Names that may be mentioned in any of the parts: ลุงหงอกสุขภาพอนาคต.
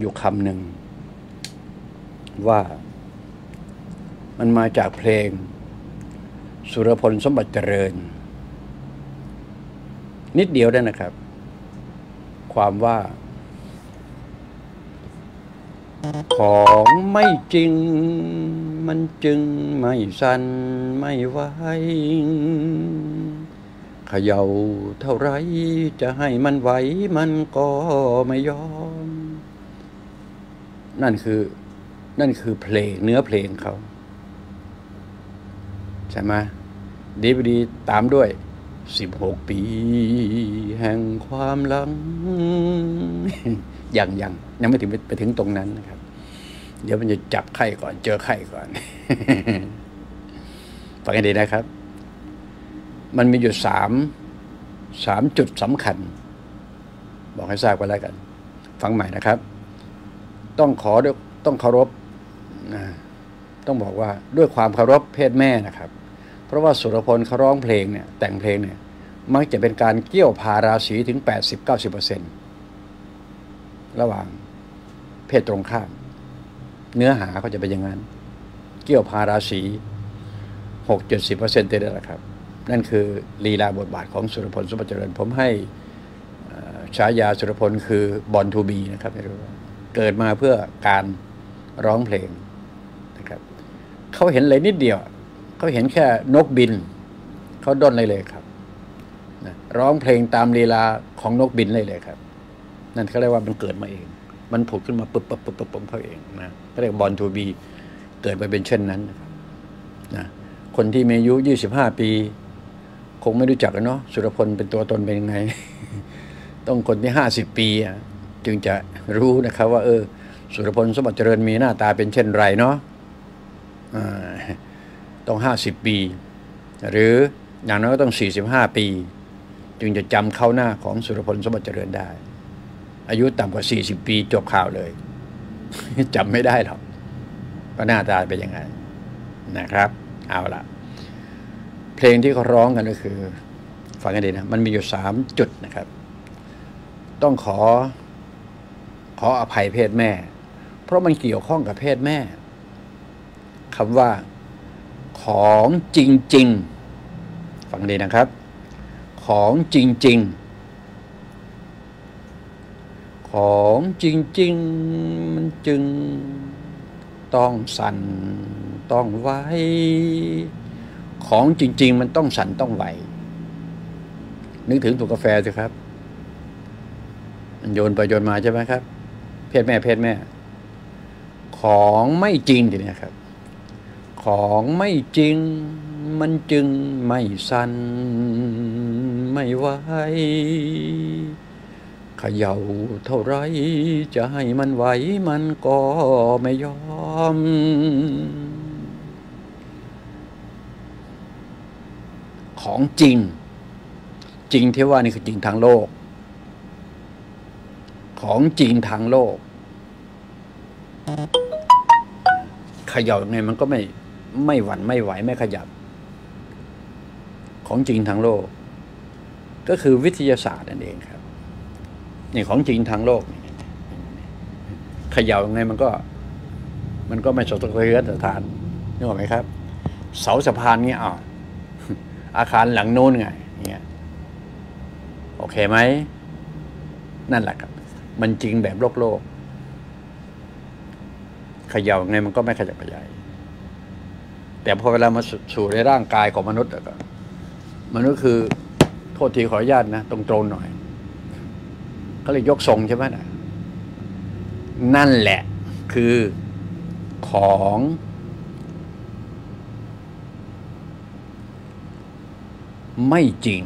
อยู่คำหนึ่งว่ามันมาจากเพลงสุรพลสมบัติเจริญนิดเดียวได้นะครับความว่าของไม่จริงมันจึงไม่สั่นไม่ไหวเขย่าเท่าไรจะให้มันไหวมันก็ไม่ยอมนั่นคือเพลงเนื้อเพลงเขาใช่ไหมดีบดีตามด้วย16ปีแห่งความหลัง ยังไม่ถึงไปถึงตรงนั้นนะครับเดี๋ยวมันจะจับไข้ก่อนเจอไข้ก่อน ฟังกันดีนะครับมันมีอยู่สามจุดสำคัญบอกให้ทราบกันแล้วกันฟังใหม่นะครับต้องเคารพต้องบอกว่าด้วยความเคารพเพศแม่นะครับเพราะว่าสุรพลเขาร้องเพลงเนี่ยแต่งเพลงเนี่ยมักจะเป็นการเกี่ยวพาราศีถึง 80-90% ระหว่างเพศตรงข้ามเนื้อหาเขาจะเป็นอย่างนั้นเกี่ยวพาราศี 60-70% ได้แล้วครับนั่นคือลีลาบทบาทของสุรพลสมบัติเจริญผมให้ฉายาสุรพลคือบอลทูบีนะครับไม่รู้ว่าเกิดมาเพื่อการร้องเพลงนะครับเขาเห็นเลยนิดเดียวเขาเห็นแค่นกบินเขาด้นเลยครับนะร้องเพลงตามลีลาของนกบินเลยครับนั่นเขาเรียกว่ามันเกิดมาเองมันผุดขึ้นมาปุ๊บปุ๊บปุ๊บปุ๊บเขาเองนะเขาเรียกบอลทูบีเกิดไปเป็นเช่นนั้นนะคนที่มีอายุ25ปีคงไม่รู้จักเนาะสุรพลเป็นตัวตนเป็นยังไง ต้องคนที่50ปีจึงจะรู้นะครับว่าสุรพลสมบัติเจริญมีหน้าตาเป็นเช่นไรเนาะต้อง50ปีหรืออย่างน้อยก็ต้อง45ปีจึงจะจำเข้าหน้าของสุรพลสมบัติเจริญได้อายุต่ำกว่า40ปีจบข่าวเลย จำไม่ได้หรอกว่าหน้าตาเป็นยังไงนะครับเอาละเพลงที่เขาร้องกันก็คือฟังกันดีนะมันมีอยู่3จุดนะครับต้องขออภัยเพศแม่เพราะมันเกี่ยวข้องกับเพศแม่คำว่าของจริงๆฟังดีนะครับของจริงๆของจริงๆมันจึงต้องสั่นต้องไหวของจริงๆมันต้องสั่นต้องไหวนึกถึงตัวกาแฟสิครับมันโยนไปโยนมาใช่ไหมครับเพศแม่ของไม่จริงทีนี้ครับของไม่จริงมันจึงไม่สั่นไม่ไหวเขย่าเท่าไรจะให้มันไหวมันก็ไม่ยอมของจริงจริงที่ว่านี่คือจริงทางโลกของจริงทางโลกเขย่ายังไงมันก็ไม่หวั่นไม่ไหวไม่ขยับของจริงทางโลกก็คือวิทยาศาสตร์นั่นเองครับนี่ของจริงทางโลกเขย่ายังไงมันก็ไม่สะเทือนสถานนึกออกไหมครับเสาสะพานเงี้ยอาคารหลังโน้นไงเงี้ยโอเคไหมนั่นแหละครับมันจริงแบบโลกเขย่ายังไงมันก็ไม่ขยับขยายแต่พอเวลามาสู่ในร่างกายของมนุษย์ก็มนุษย์คือโทษทีขออนุญาตนะตรงๆหน่อยเขาเลยยกทรงใช่ไหมนะนั่นแหละคือของไม่จริง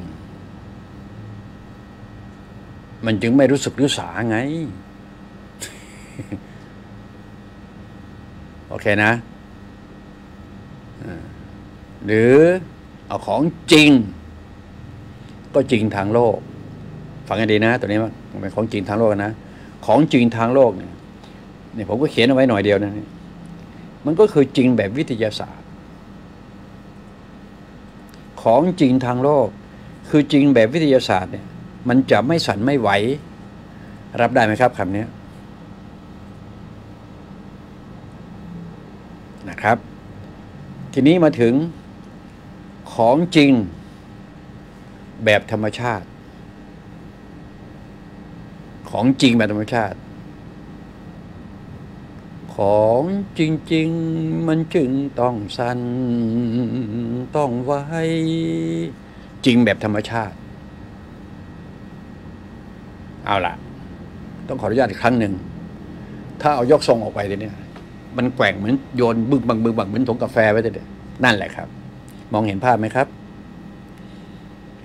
มันจึงไม่รู้สึกรู้สาไงโอเคนะหรือเอาของจริงก็จริงทางโลกฟังกันดีนะตัวนี้มันเป็นของจริงทางโลกนะของจริงทางโลกเนี่ยผมก็เขียนเอาไว้หน่อยเดียวนะมันก็คือจริงแบบวิทยาศาสตร์ของจริงทางโลกคือจริงแบบวิทยาศาสตร์เนี่ยมันจะไม่สั่นไม่ไหวรับได้ไหมครับคำนี้ นะครับทีนี้มาถึงของจริงแบบธรรมชาติของจริงแบบธรรมชาติของจริงๆมันจึงต้องสั่นต้องไหวจริงแบบธรรมชาติเอาล่ะต้องขออนุญาตอีกครั้งหนึ่งถ้าเอายกทรงออกไปเลยเนี่ยมันแกว่งเหมือนโยนบึ้งบังบึ้งบังเหมือนถุงกาแฟไว้เลยนั่นแหละครับมองเห็นภาพไหมครับ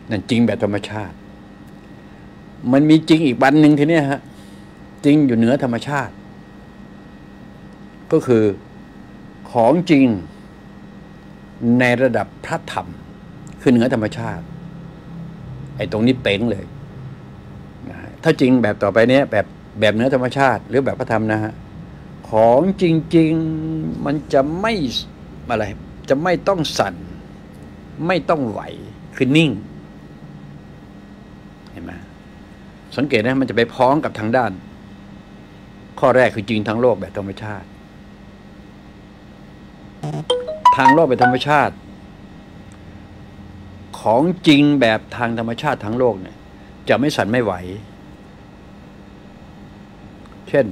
นั่นจริงแบบธรรมชาติมันมีจริงอีกบันหนึ่งทีเนี้ยฮะจริงอยู่เหนือธรรมชาติก็คือของจริงในระดับพระธรรมคือเหนือธรรมชาติไอ้ตรงนี้เป๋งเลยนะถ้าจริงแบบต่อไปเนี้ยแบบเหนือธรรมชาติหรือแบบพระธรรมนะฮะของจริงๆมันจะไม่อะไรจะไม่ต้องสั่นไม่ต้องไหวคือนิ่งเห็นไหมสังเกตนะมันจะไปพ้องกับทางด้านข้อแรกคือจริงทางโลกแบบธรรมชาติทางโลกแบบธรรมชาติของจริงแบบทางธรรมชาติทางโลกเนี่ยจะไม่สั่นไม่ไหวเช่น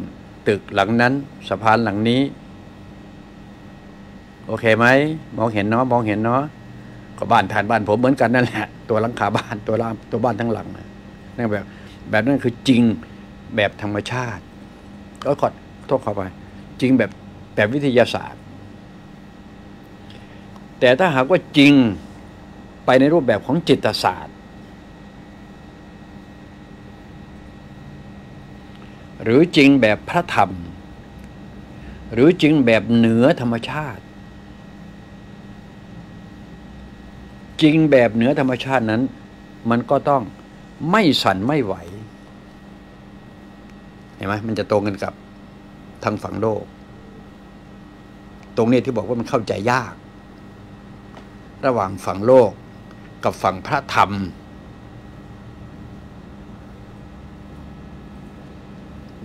ตึกหลังนั้นสะพานหลังนี้โอเคไหมมองเห็นเนาะมองเห็นเนาะก็บ้านฐานบ้านผมเหมือนกันนั่นแหละตัวหลังคาบ้านตัวบ้านทั้งหลังนั่นแบบนั้นคือจริงแบบธรรมชาติก็ขอโทษเข้าไปจริงแบบวิทยาศาสตร์แต่ถ้าหากว่าจริงไปในรูปแบบของจิตศาสตร์หรือจริงแบบพระธรรมหรือจริงแบบเหนือธรรมชาติจริงแบบเหนือธรรมชาตินั้นมันก็ต้องไม่สั่นไม่ไหวเห็นไหมมันจะตรงกันกับทางฝั่งโลกตรงนี้ที่บอกว่ามันเข้าใจยากระหว่างฝั่งโลกกับฝั่งพระธรรม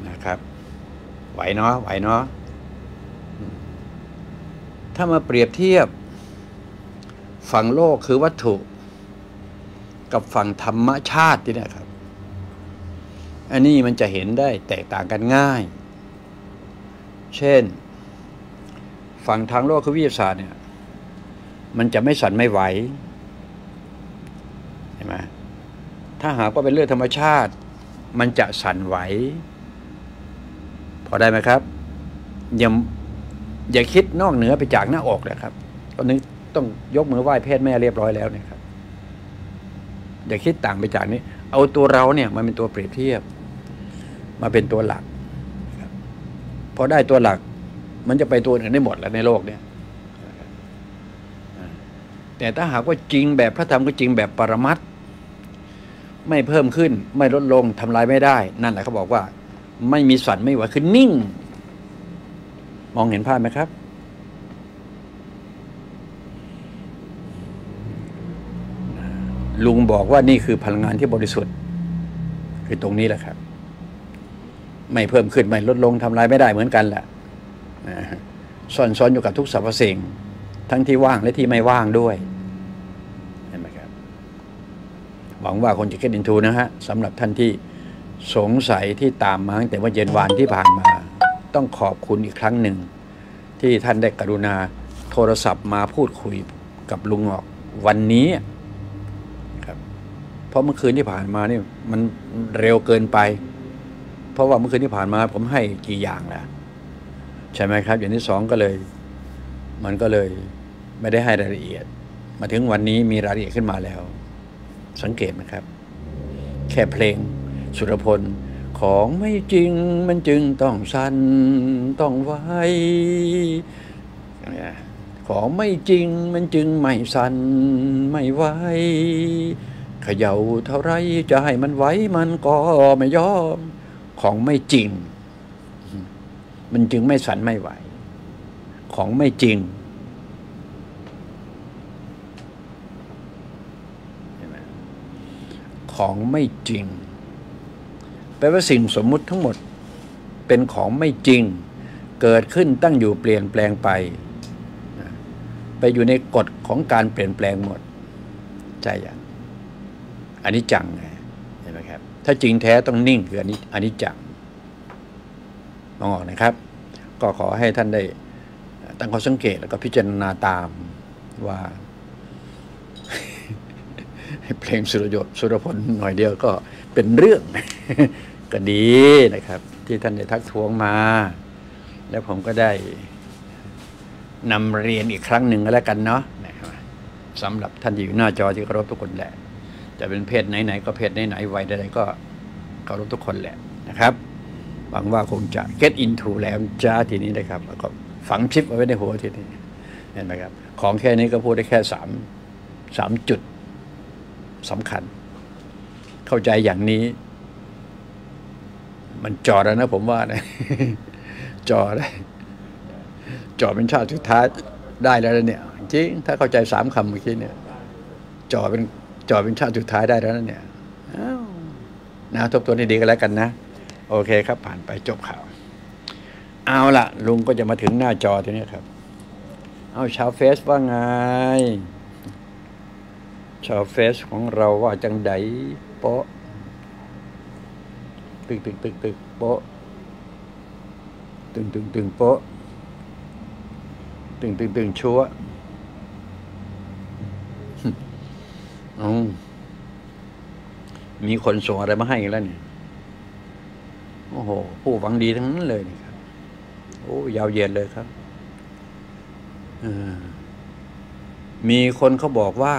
นะครับไหวเนาะไหวเนาะถ้ามาเปรียบเทียบฝั่งโลกคือวัตถุกับฝั่งธรรมชาตินี่นะครับอันนี้มันจะเห็นได้แตกต่างกันง่ายเช่นฝั่งทางโลกคือวิทยาศาสตร์เนี่ยมันจะไม่สั่นไม่ไหวเห็นไหมถ้าหากว่าเป็นเรื่องธรรมชาติมันจะสั่นไหวพอได้ไหมครับอย่าคิดนอกเหนือไปจากหน้าอกนะครับตอนนี้ต้องยกมือไหว้เพศแม่เรียบร้อยแล้วเนี่ยครับอย่าคิดต่างไปจากนี้เอาตัวเราเนี่ยมาเป็นตัวเปรียบเทียบมาเป็นตัวหลักพอได้ตัวหลักมันจะไปตัวอื่นได้หมดแล้วในโลกเนี่ยแต่ถ้าหากว่าจริงแบบพระธรรมก็จริงแบบปรมัตถ์ไม่เพิ่มขึ้นไม่ลดลงทำลายไม่ได้นั่นแหละเขาบอกว่าไม่มีสั่นไม่ไหวคือนิ่งมองเห็นภาพไหมครับลุงบอกว่านี่คือพลังงานที่บริสุทธิ์คือตรงนี้แหละครับไม่เพิ่มขึ้นไม่ลดลงทำลายไม่ได้เหมือนกันแหละซ่อนอยู่กับทุกสรรพสิ่งทั้งที่ว่างและที่ไม่ว่างด้วยเห็นไหมครับหวังว่าคนจะเก็ตอินทูนะฮะสำหรับท่านที่สงสัยที่ตามมาตั้งแต่วันเย็นวานที่ผ่านมาต้องขอบคุณอีกครั้งหนึ่งที่ท่านได้กรุณาโทรศัพท์มาพูดคุยกับลุงหงอกวันนี้ครับเพราะเมื่อคืนที่ผ่านมานี่มันเร็วเกินไปเพราะว่าเมื่อคืนที่ผ่านมาผมให้กี่อย่างล่ะใช่ไหมครับอย่างที่สองก็เลยมันก็เลยไม่ได้ให้รายละเอียดมาถึงวันนี้มีรายละเอียดขึ้นมาแล้วสังเกตไหมครับแค่เพลงสุรพลของไม่จริงมันจึงต้องสั่นต้องไหวของไม่จริงมันจึงไม่สั่นไม่ไหวเขย่าเท่าไรจะให้มันไหวมันก็ไม่ยอมของไม่จริงมันจึงไม่สั่นไม่ไหวของไม่จริงของไม่จริงแปลว่าสิ่งสมมุติทั้งหมดเป็นของไม่จริงเกิดขึ้นตั้งอยู่เปลี่ยนแปลงไป ไปอยู่ในกฎของการเปลี่ยนแปลงหมดใช่ยังอนิจจังเห็นไหมครับถ้าจริงแท้ต้องนิ่งคืออนิจจังมองออกนะครับก็ขอให้ท่านได้ตั้งข้อสังเกตแล้วก็พิจารณาตามว่าเพลงสุรพลหน่อยเดียวก็เป็นเรื่องก็ดีนะครับที่ท่านได้ทักท้วงมาแล้วผมก็ได้นำเรียนอีกครั้งหนึ่งก็แล้วกันเนาะสำหรับท่านที่อยู่หน้าจอที่เคารพทุกคนแหละจะเป็นเพศไหนๆก็เพศไหนๆวัยใดๆก็เคารพทุกคนแหละนะครับหวังว่าคงจะ get into แล้วจ้าทีนี้นะครับแล้วก็ฝังชิปเอาไว้ในหัวทีนี้เห็นไหมครับของแค่นี้ก็พูดได้แค่สามจุดสำคัญเข้าใจอย่างนี้มันจอดแล้วนะผมว่านะจอดได้จอดเป็นชาติสุดท้ายได้แล้วเนี่ยจริงถ้าเข้าใจสามคำเมื่อกี้เนี่ยจอดเป็นชาติสุดท้ายได้แล้วเนี่ยนะทบทวนให้ดีกันแล้วกันนะโอเคครับผ่านไปจบข่าวเอาล่ะลุงก็จะมาถึงหน้าจอทีนี้ครับเอาชาวเฟซว่าไงชาวเฟซของเราว่าจังไดโปะตึกโปะตึงโปะตึงชัวมีคนส่งอะไรมาให้อีกแล้วเนี่ยโอ้โหผู้หวังดีทั้งนั้นเลยนะครับโอ้ยาวเย็นเลยครับมีคนเขาบอกว่า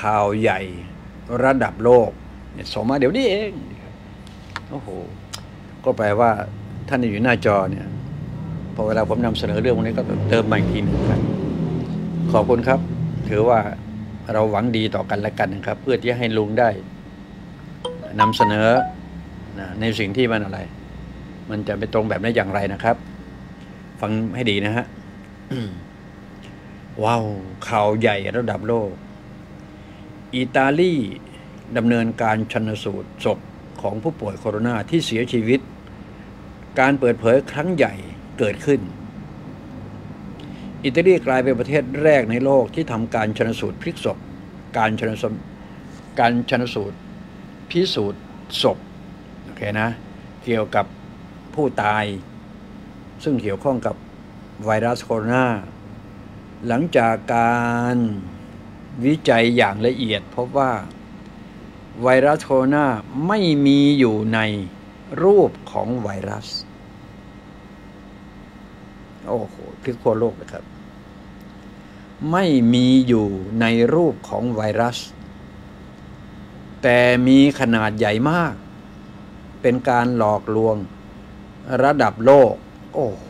ข่าวใหญ่ระดับโลกเนี่ยส่งมาเดี๋ยวนี้เองโอ้โหก็แปลว่าท่านอยู่หน้าจอเนี่ยพอเวลาผมนำเสนอเรื่องวันนี้ก็เติมมาอีกทีหนึ่งครับขอบคุณครับถือว่าเราหวังดีต่อกันและกันนะครับเพื่อที่ให้ลุงได้นำเสนอในสิ่งที่มันอะไรมันจะไปตรงแบบนี้อย่างไรนะครับฟังให้ดีนะฮะ ว้าวข่าวใหญ่ระดับโลกอิตาลีดำเนินการชันสูตรศพของผู้ป่วยโคโรนาที่เสียชีวิตการเปิดเผยครั้งใหญ่เกิดขึ้นอิตาลีกลายเป็นประเทศแรกในโลกที่ทำการชันสูตรพลิกศพการชันสูตรพิสูจน์ศพโอเคนะเกี่ยวกับผู้ตายซึ่งเกี่ยวข้องกับไวรัสโคโรนาหลังจากการวิจัยอย่างละเอียดพบว่าไวรัสโคโรนาไม่มีอยู่ในรูปของไวรัสโอ้โหพลิกขั้วโลกเลยครับไม่มีอยู่ในรูปของไวรัสแต่มีขนาดใหญ่มากเป็นการหลอกลวงระดับโลกโอ้โห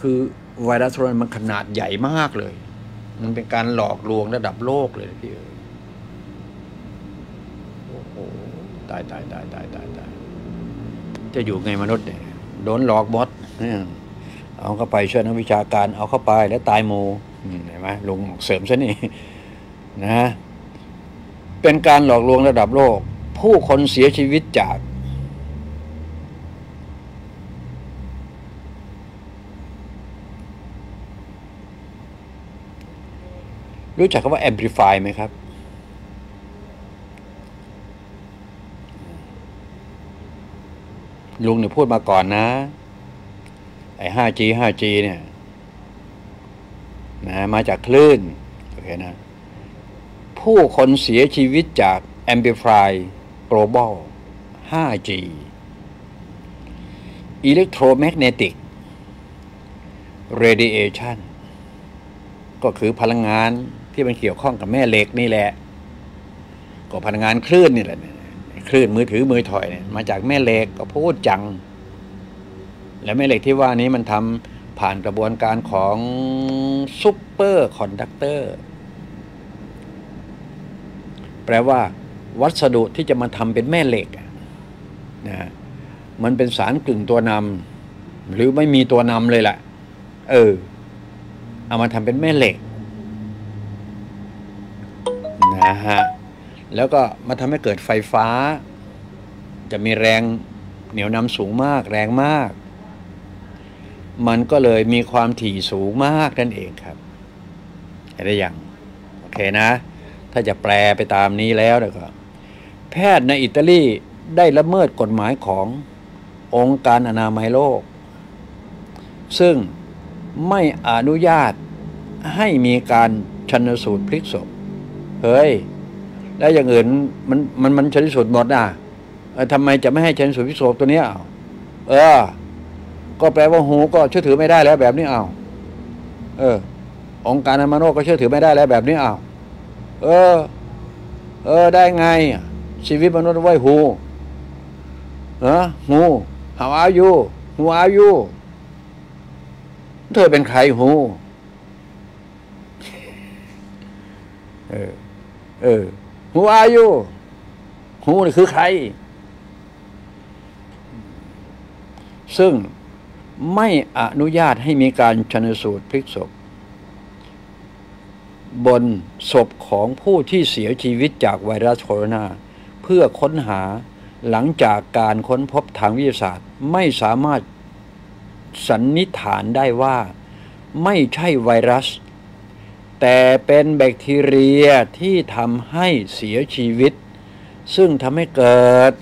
คือไวรัสโคโรนามันขนาดใหญ่มากเลยมันเป็นการหลอกลวงระดับโลกเลยพี่เอ๋ยโอ้โหตายจะอยู่ไงมนุษย์เนี่ยโดนหลอกบอสเอาเข้าไปช่วยนักวิชาการเอาเข้าไปแล้วตายโมเห็นไหมลุงหมอกเสริมซะนี่นะเป็นการหลอกลวงระดับโลกผู้คนเสียชีวิตจากรู้จักคำว่า amplify ไหมครับลุงเนี่ยพูดมาก่อนนะไอ้ 5G เนี่ยนะมาจากคลื่นโอเคนะผู้คนเสียชีวิตจาก amplify global 5G electromagnetic radiation ก็คือพลังงานที่มันเกี่ยวข้องกับแม่เหล็กนี่แหละก็พลังงานคลื่นนี่แหละคลื่นมือถือมือถอยเนี่ยมาจากแม่เหล็กก็พูดจังและแม่เหล็กที่ว่านี้มันทำผ่านกระบวนการของซุปเปอร์คอนดักเตอร์แปลว่าวัสดุที่จะมาทำเป็นแม่เหล็กนะมันเป็นสารกึ่งตัวนำหรือไม่มีตัวนำเลยแหละเอามาทำเป็นแม่เหล็กนะฮะแล้วก็มาทำให้เกิดไฟฟ้าจะมีแรงเหนี่ยวนำสูงมากแรงมาก มันก็เลยมีความถี่สูงมากนั่นเองครับเห็นหรือยังโอเคนะถ้าจะแปลไปตามนี้แล้วนะครับแพทย์ในอิตาลีได้ละเมิดกฎหมายขององค์การอนามัยโลกซึ่งไม่อนุญาตให้มีการชันสูตรพลิกศพเฮ้ยแล้วอย่างอื่นมันชันสูตรหมดนะทำไมจะไม่ให้ชันสูตรพลิกศพตัวนี้เอาก็แปลว่าหูก็เชื่อถือไม่ได้แล้วแบบนี้เอาองค์การอนามัยโลกก็เชื่อถือไม่ได้แล้วแบบนี้เอาได้ไงชีวิตมนุษย์ไว้หูหู How are you หูอายุเธอเป็นใครหูหูอายุหูนี่คือใครซึ่งไม่อนุญาตให้มีการชันสูตรพลิกศพบนศพของผู้ที่เสียชีวิตจากไวรัสโคโรนาเพื่อค้นหาหลังจากการค้นพบทางวิทยาศาสตร์ไม่สามารถสันนิษฐานได้ว่าไม่ใช่ไวรัสแต่เป็นแบคทีเรียที่ทำให้เสียชีวิตซึ่งทำให้เกิด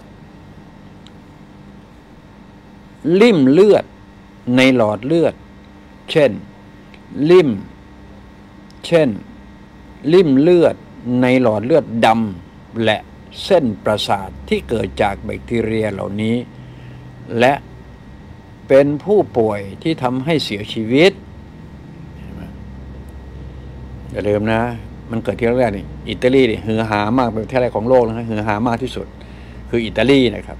ลิ่มเลือดในหลอดเลือดเช่นลิ่มเลือดในหลอดเลือดดำและเส้นประสาทที่เกิดจากแบคทีเรียเหล่านี้และเป็นผู้ป่วยที่ทำให้เสียชีวิตอย่าลืมนะมันเกิดที่แรกนี่อิตาลีนี่ฮือฮามากเป็นประเทศแรกของโลกนะครับฮือฮามากที่สุดคืออิตาลีนะครับ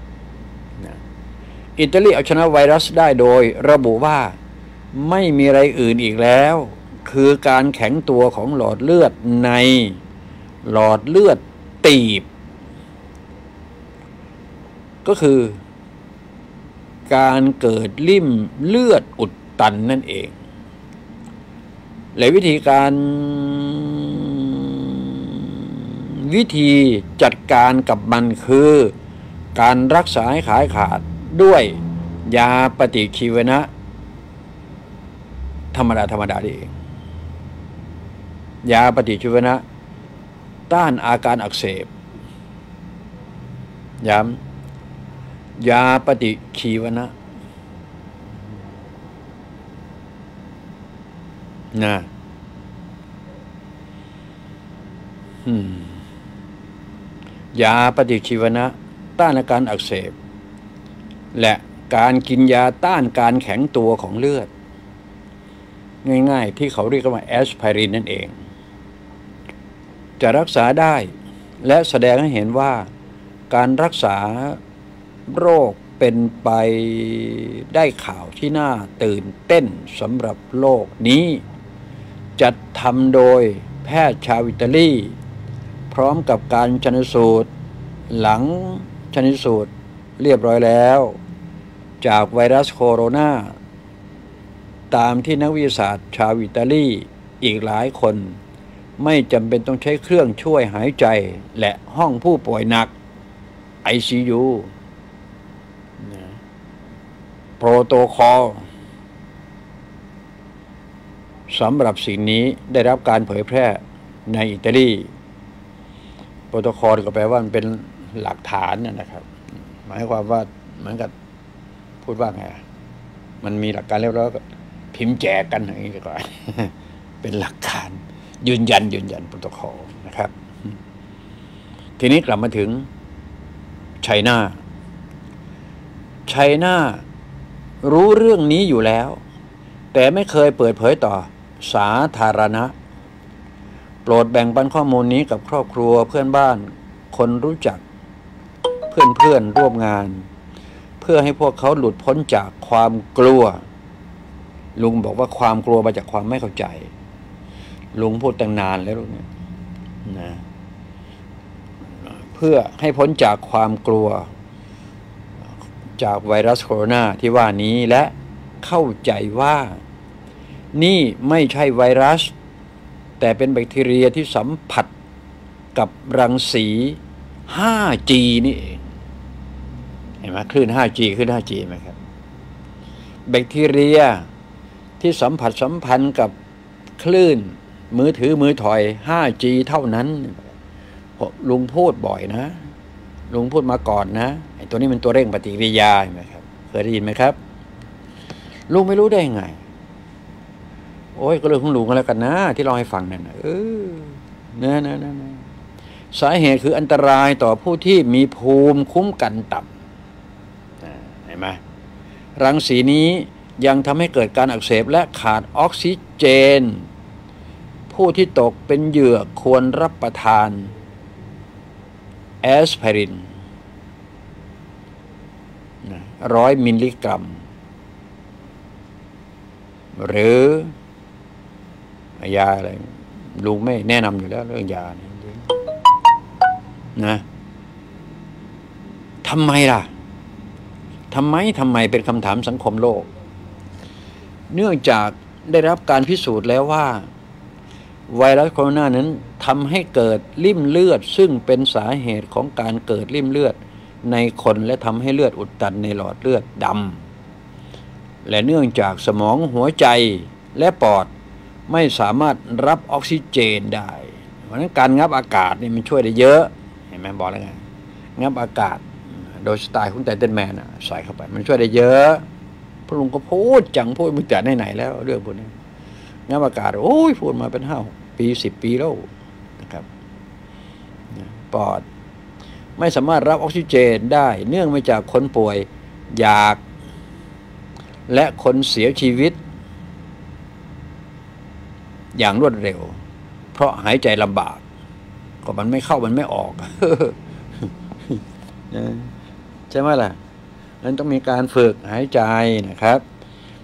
อิตาลีเอาชนะไวรัสได้โดยระบุว่าไม่มีอะไรอื่นอีกแล้วคือการแข็งตัวของหลอดเลือดในหลอดเลือดตีบก็คือการเกิดลิ่มเลือดอุดตันนั่นเองและวิธีจัดการกับมันคือการรักษาให้หายขาดด้วยยาปฏิชีวนะธรรมดาดีเองยาปฏิชีวนะต้านอาการอักเสบยาปฏิชีวนะนะยาปฏิชีวนะต้านอาการอักเสบและการกินยาต้านการแข็งตัวของเลือดง่ายๆที่เขาเรียกว่าแอสไพรินนั่นเองจะรักษาได้และแสดงให้เห็นว่าการรักษาโรคเป็นไปได้ข่าวที่น่าตื่นเต้นสำหรับโลกนี้จัดทำโดยแพทย์ชาวอิตาลีพร้อมกับการชันสูตรหลังชันสูตรเรียบร้อยแล้วจากไวรัสโคโรนาตามที่นักวิทยาศาสตร์ชาวอิตาลีอีกหลายคนไม่จำเป็นต้องใช้เครื่องช่วยหายใจและห้องผู้ป่วยหนัก ICU โปรโตคอลสำหรับสิ่งนี้ได้รับการเผยแพร่ในอิตาลีโปรโตคอลก็แปลว่ามันเป็นหลักฐานนะครับหมายความว่าเหมือนกับพูดว่าไงมันมีหลักการเรียบร้อยก็พิมพ์แจกกันอย่างนี้ก่อนเป็นหลักการยืนยันโปรโตคอลนะครับทีนี้กลับมาถึงไชน่ารู้เรื่องนี้อยู่แล้วแต่ไม่เคยเปิดเผยต่อสาธารณะโปรดแบ่งปันข้อมูลนี้กับครอบครัวเพื่อนบ้านคนรู้จักเพื่อนร่วมงานเพื่อให้พวกเขาหลุดพ้นจากความกลัวลุงบอกว่าความกลัวมาจากความไม่เข้าใจลุงพูดตั้งนานแล้วเนี่ยนะเพื่อให้พ้นจากความกลัวจากไวรัสโคโรนาที่ว่านี้และเข้าใจว่านี่ไม่ใช่ไวรัสแต่เป็นแบคทีเรียที่สัมผัสกับรังสี 5G นี่เองเห็นไหมคลื่น 5G ไหมครับแบคทีเรีย ที่สัมผัสสัมพันธ์กับคลื่นมือถือมือถอย 5G เท่านั้นลุงพูดบ่อยนะลุงพูดมาก่อนนะไอ้ตัวนี้มันตัวเร่งปฏิกิริยาใช่ไหมครับเคยได้ยินไหมครับลุงไม่รู้ได้ไงโอ้ยก็เรื่องของลุงกันแล้วกันนะที่เราให้ฟังนั่นนะนะสาเหตุคืออันตรายต่อผู้ที่มีภูมิคุ้มกันต่ำเห็นไหมรังสีนี้ยังทำให้เกิดการอักเสบและขาดออกซิเจนผู้ที่ตกเป็นเหยื่อควรรับประทานแอสไพริน100 มิลลิกรัมหรือยาอะไรลุงไม่แนะนำอยู่แล้วเรื่องยานะทำไมล่ะทำไมเป็นคำถามสังคมโลกเนื่องจากได้รับการพิสูจน์แล้วว่าไวรัสโคโรนานั้นทำให้เกิดริ่มเลือดซึ่งเป็นสาเหตุของการเกิดริ่มเลือดในคนและทำให้เลือดอุดตันในหลอดเลือดดำและเนื่องจากสมองหัวใจและปอดไม่สามารถรับออกซิเจนได้เพราะฉะนั้นการงับอากาศนี่มันช่วยได้เยอะเห็นไหมบอกแล้วไงงับอากาศโดยสไตล์ของไทเทนแมนใส่เข้าไปมันช่วยได้เยอะพระลุงก็พูดจังพูดมึงแต่ไหนๆแล้วเรื่องพวกนี้งับอากาศโอ้ยพูดมาเป็น5 ปี10 ปีแล้วนะครับปอดไม่สามารถรับออกซิเจนได้เนื่องมาจากคนป่วยอยากและคนเสียชีวิตอย่างรวดเร็วเพราะหายใจลำบากก็มันไม่เข้ามันไม่ออกใช่ไหมล่ะนั้นต้องมีการฝึกหายใจนะครับ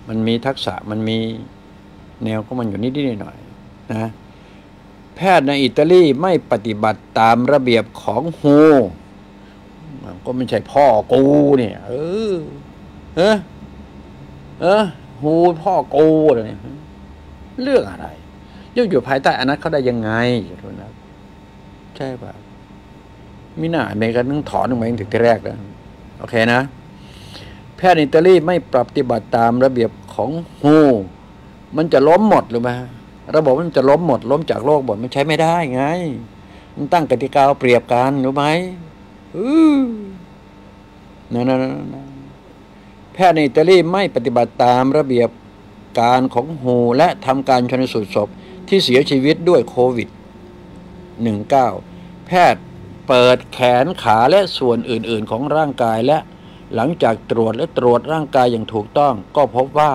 มันมีทักษะมันมีแนวก็มันอยู่นิดหน่อยนะแพทย์ในอิตาลีไม่ปฏิบัติตามระเบียบของฮูก็ไม่ใช่พ่อกูเนี่ยฮูพ่อกูอะไรเรื่องอะไรอยู่ภายใต้อนัตเขาได้ยังไงอยู่ทุนนะใช่ป่ะมิหน้าเมกันต้องถอนออกมาถึงที่แรกแล้วโอเคนะแพทย์อิตาลีไม่ปฏิบัติตามระเบียบของฮูมันจะล้มหมดหรือไหมระบบมันจะล้มหมดล้มจากโลกหมดมันใช้ไม่ได้ไงมันตั้งกติกาเปรียบกันรู้ไหมนั่นแพทย์ในอิตาลีไม่ปฏิบัติตามระเบียบการของฮูและทำการชนสูตรศพที่เสียชีวิตด้วยโควิด -19 แพทย์เปิดแขนขาและส่วนอื่นๆของร่างกายและหลังจากตรวจร่างกายอย่างถูกต้องก็พบว่า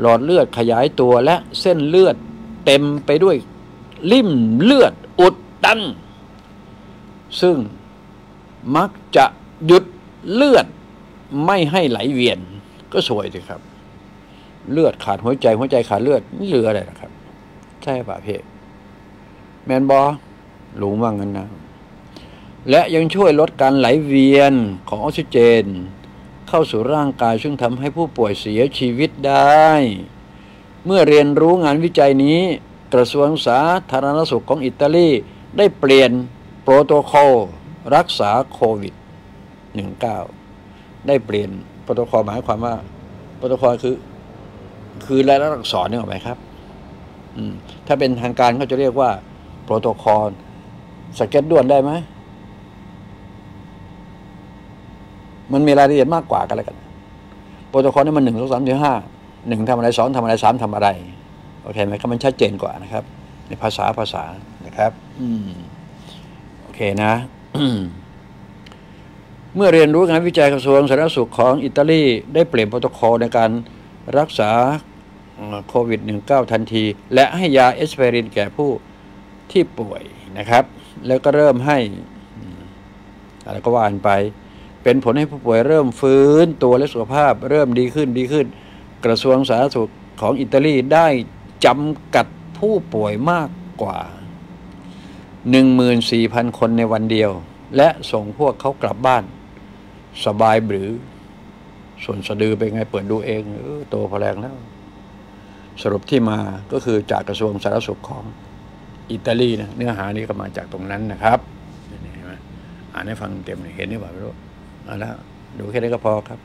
หลอดเลือดขยายตัวและเส้นเลือดเต็มไปด้วยริ่มเลือดอุดตันซึ่งมักจะหยุดเลือดไม่ให้ไหลเวียนก็สวยสิครับเลือดขาดหัวใจหัวใจขาดเลือดไม่เหลืออะไรนะครับใช่ป่ะเพศแมนบอหลุมว่างนั้นนะและยังช่วยลดการไหลเวียนของออกซิเจนเข้าสู่ร่างกายซึ่งทำให้ผู้ป่วยเสียชีวิตได้เมื่อเรียนรู้งานวิจัยนี้กระทรวงสาธารณสุขของอิตาลีได้เปลี่ยนโปรโตคอลรักษาโควิด -19 ได้เปลี่ยนโปรโตคอลหมายความว่าโปรโตคอลคือรายลักษณ์อักษรนี่ออกไหมครับถ้าเป็นทางการเขาจะเรียกว่าโปรโตคอลสเก็ตด่วนได้ไหมมันมีรายละเอียดมากกว่ากันแล้วกันโปรโตคอลนี่มัน1 2 3 4 51ทำอะไร2ทำอะไร3ทำอะไรโอเคไหมก็มันชัดเจนกว่านะครับในภาษานะครับโอเคนะ เมื่อเรียนรู้งานวิจัยกระทรวงสาธารณสุขของอิตาลีได้เปลี่ยนโปรโตคอลในการรักษาโควิด -19 ทันทีและให้ยาแอสไพรินแก่ผู้ที่ป่วยนะครับแล้วก็เริ่มให้อะไรก็ว่ากันไปเป็นผลให้ผู้ป่วยเริ่มฟื้นตัวและสุขภาพเริ่มดีขึ้นกระทรวงสาธารณสุขของอิตาลีได้จำกัดผู้ป่วยมากกว่า 14,000 คนในวันเดียวและส่งพวกเขากลับบ้านสบายหรือส่วนสะดือเป็นไงเปิดดูเองโตพอแรงแล้วสรุปที่มาก็คือจากกระทรวงสาธารณสุขของอิตาลีนะเนื้อหานี้ก็มาจากตรงนั้นนะครับอ่านให้ฟังเต็มเห็นหรือเปล่าไม่รู้เอาละดูแค่นี้ก็พอครับ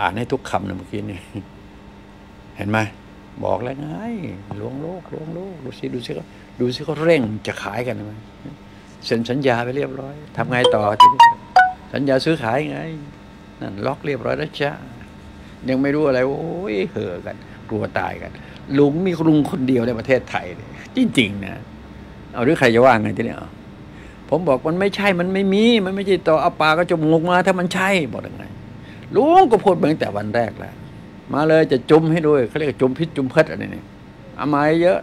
อ่านให้ทุกคำนะเมื่อกี้นี่ เห็นไหมบอกแล้วไงลวงโลกดูสิเขาเร่งจะขายกันไหมเซ็นสัญญาไปเรียบร้อยทำไงต่อทีนี้สัญญาซื้อขายไงนั่นล็อกเรียบร้อยแล้วจ้ายังไม่รู้อะไรโอ้ยเห่อกันกลัวตายกันลุงมีลุงคนเดียวในประเทศไทยจริงๆนะเอาหรือใครจะว่าไงทีนี้ผมบอกมันไม่ใช่มันไม่มีมันไม่ใช่ต่อเอาปลาก็จมูกมาถ้ามันใช่บอกยังไงลุงก็พูดมาตั้งแต่วันแรกแล้วมาเลยจะจุ่มให้ด้วยเขาเรียกจุ่มพิษจุ่มเพิดอะไรเนี่ยเอามาเยอะ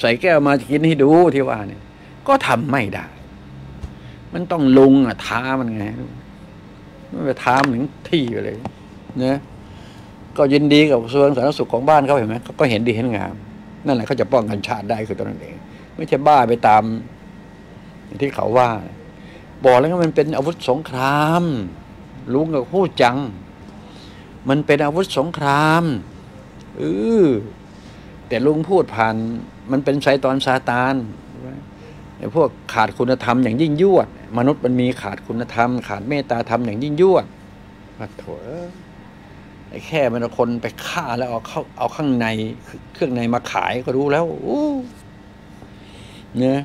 ใส่แก้วมากินให้ดูที่ว่าเนี่ยก็ทำไม่ได้มันต้องลุงอ่ะท้ามันไงไม่ไปท้ามันถึงที่อยู่เลยนะก็ยินดีกับกระทรวงสาธารณสุขของบ้านเขาเห็นไหมก็เห็นดีเห็นงามนั่นแหละเขาจะป้องกันชาติได้คือตอนนั้นเองไม่ใช่บ้าไปตามที่เขาว่าบอกแล้วก็มันเป็นอาวุธสงครามลุงกับผู้จังมันเป็นอาวุธสงครามแต่ลุงพูดผ่านมันเป็นไซตอนซาตานไอ้พวกขาดคุณธรรมอย่างยิ่งยวดมนุษย์มันมีขาดคุณธรรมขาดเมตตาธรรมอย่างยิ่งยวดมาโถไอ้แค่มันคนไปฆ่าแล้วเอาข้างในเครื่องในมาขายก็รู้แล้วเนี่ย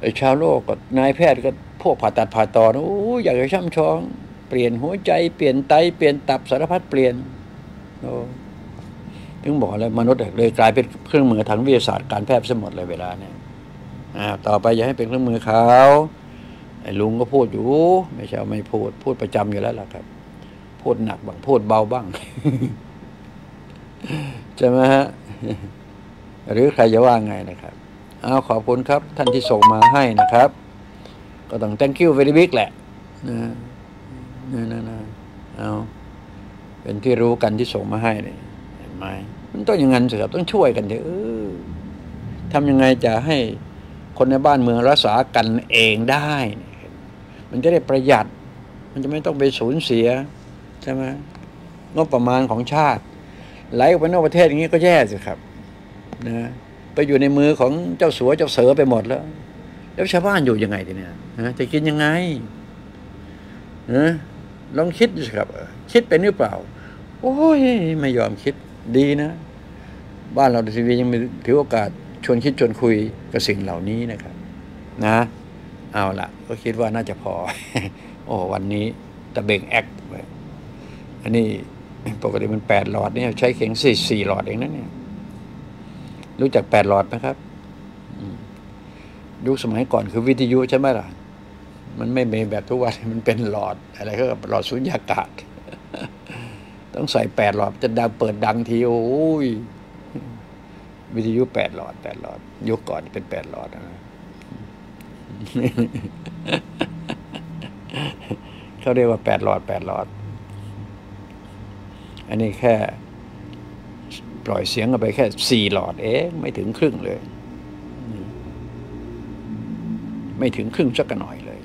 ไอ้ชาวโลกก็นายแพทย์ก็พวกผ่าตัดผ่าตอนอยากจะช่ำชองเปลี่ยนหัวใจเปลี่ยนไตเปลี่ยนตับสารพัดเปลี่ยนถึงบอกอะไรมนุษย์เลยกลายเป็นเครื่องมือทางวิทยาศาสตร์การแพทย์ซะหมดเลยเวลาเนี่ยต่อไปอย่าให้เป็นเครื่องมือเขาไอ้ลุงก็พูดอยู่ไม่ใช่ไม่พูดประจำอยู่แล้วล่ะครับพูดหนักบ้างพูดเบาบ้างใช่ไหมฮะหรือใครจะว่าไงนะครับเอาขอบคุณครับท่านที่ส่งมาให้นะครับก็ต้อง thank you very big แหละนะเอาเป็นที่รู้กันที่ส่งมาให้เลยเห็นไหมมันต้องอย่างนั้นสิครับต้องช่วยกันเถอะทำยังไงจะให้คนในบ้านเมืองรักษากันเองได้มันจะได้ประหยัดมันจะไม่ต้องไปสูญเสียใช่ไหมงบประมาณของชาติไหลออกไปนอกประเทศอย่างนี้ก็แย่สิครับนะไปอยู่ในมือของเจ้าสัวเจ้าเสือไปหมดแล้วชาวบ้านอยู่ยังไงทีเนี้ยจะกินยังไงลองคิดดูสิครับคิดเป็นหรือเปล่าโอ้ยไม่ยอมคิดดีนะบ้านเราทีวียังมีถือโอกาสชวนคิดชวนคุยกับสิ่งเหล่านี้นะครับนะเอาละก็คิดว่าน่าจะพอโอ้วันนี้ตะเบงแอคอันนี้ปกติมัน8หลอดเนี่ยใช้เข่ง4หลอดเองนะเนี่ยรู้จัก8หลอดไหมครับยุคสมัยก่อนคือวิทยุใช่ไหมล่ะมันไม่เป็นแบบทุกวันมันเป็นหลอดอะไรก็หลอดสุญญากาศต้องใส่8หลอดจะดังเปิดดังทีโอ้ยวิทยุ8 หลอดยุคก่อนเป็น8หลอดนะเขาเรียกว่า8 หลอดอันนี้แค่ปล่อยเสียงกันไปแค่4หลอดเองไม่ถึงครึ่งเลยไม่ถึงครึ่งสักหน่อยเลย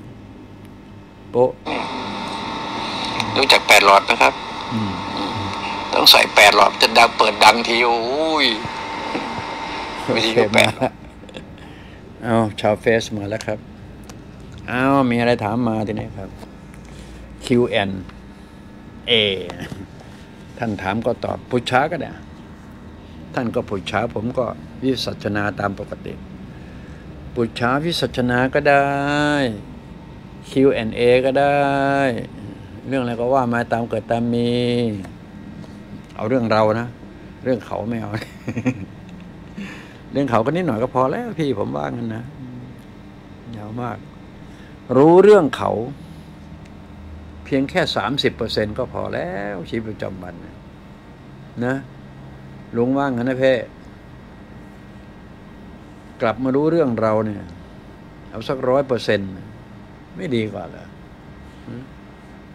โป๊ะรู้จัก8หลอดนะครับต้องใส่8หลอดจะดังเปิดดังทีโอ้ยวิทยุ8เอาชาวเฟซมาแล้วครับเอามีอะไรถามมาทีนี้ครับ Q&A ท่านถามก็ตอบพุชชาก็ได้ท่านก็พุชชาผมก็วิสัชนาตามปกติปุจฉาวิสัชนาก็ได้ Q&A ก็ได้เรื่องอะไรก็ว่ามาตามเกิดตามมีเอาเรื่องเรานะเรื่องเขาไม่เอา เรื่องเขาก็นิดหน่อยก็พอแล้วพี่ผมว่างั้นนะยาวมากรู้เรื่องเขาเพียงแค่ 30% ก็พอแล้วชีวิตประจำวันนะลุงว่างั้นนะเพ่กลับมารู้เรื่องเราเนี่ยเอาสัก 100% ไม่ดีกว่าเหรอ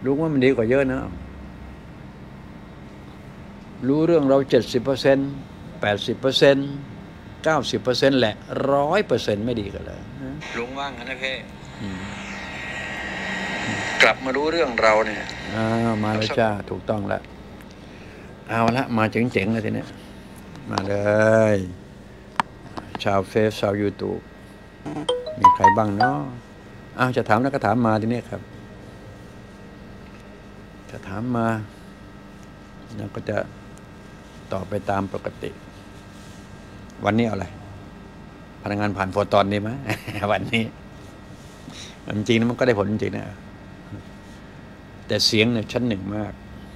รู้ว่ามันดีกว่าเยอะนะรู้เรื่องเรา 70% 80% 90% แหละ 100% ไม่ดีกว่าเหรอลุงว่างนะเพ่กลับมารู้เรื่องเราเนี่ยมาแล้วจ้าถูกต้องแล้วเอาละมาเจ๋งๆเลยทีนี้มาเลยชาวเฟซชาว YouTube มีใครบ้างเนาะจะถามแล้วก็ถามมาทีนี้ครับจะถามมาแล้วก็จะ ต่อไปตามปกติวันนี้อะไรพลังงานผ่านโฟตอนนี่มั้ย วันนี้จริงๆมันก็ได้ผลจริงนะแต่เสียงเนี่ยชั้นหนึ่งมาก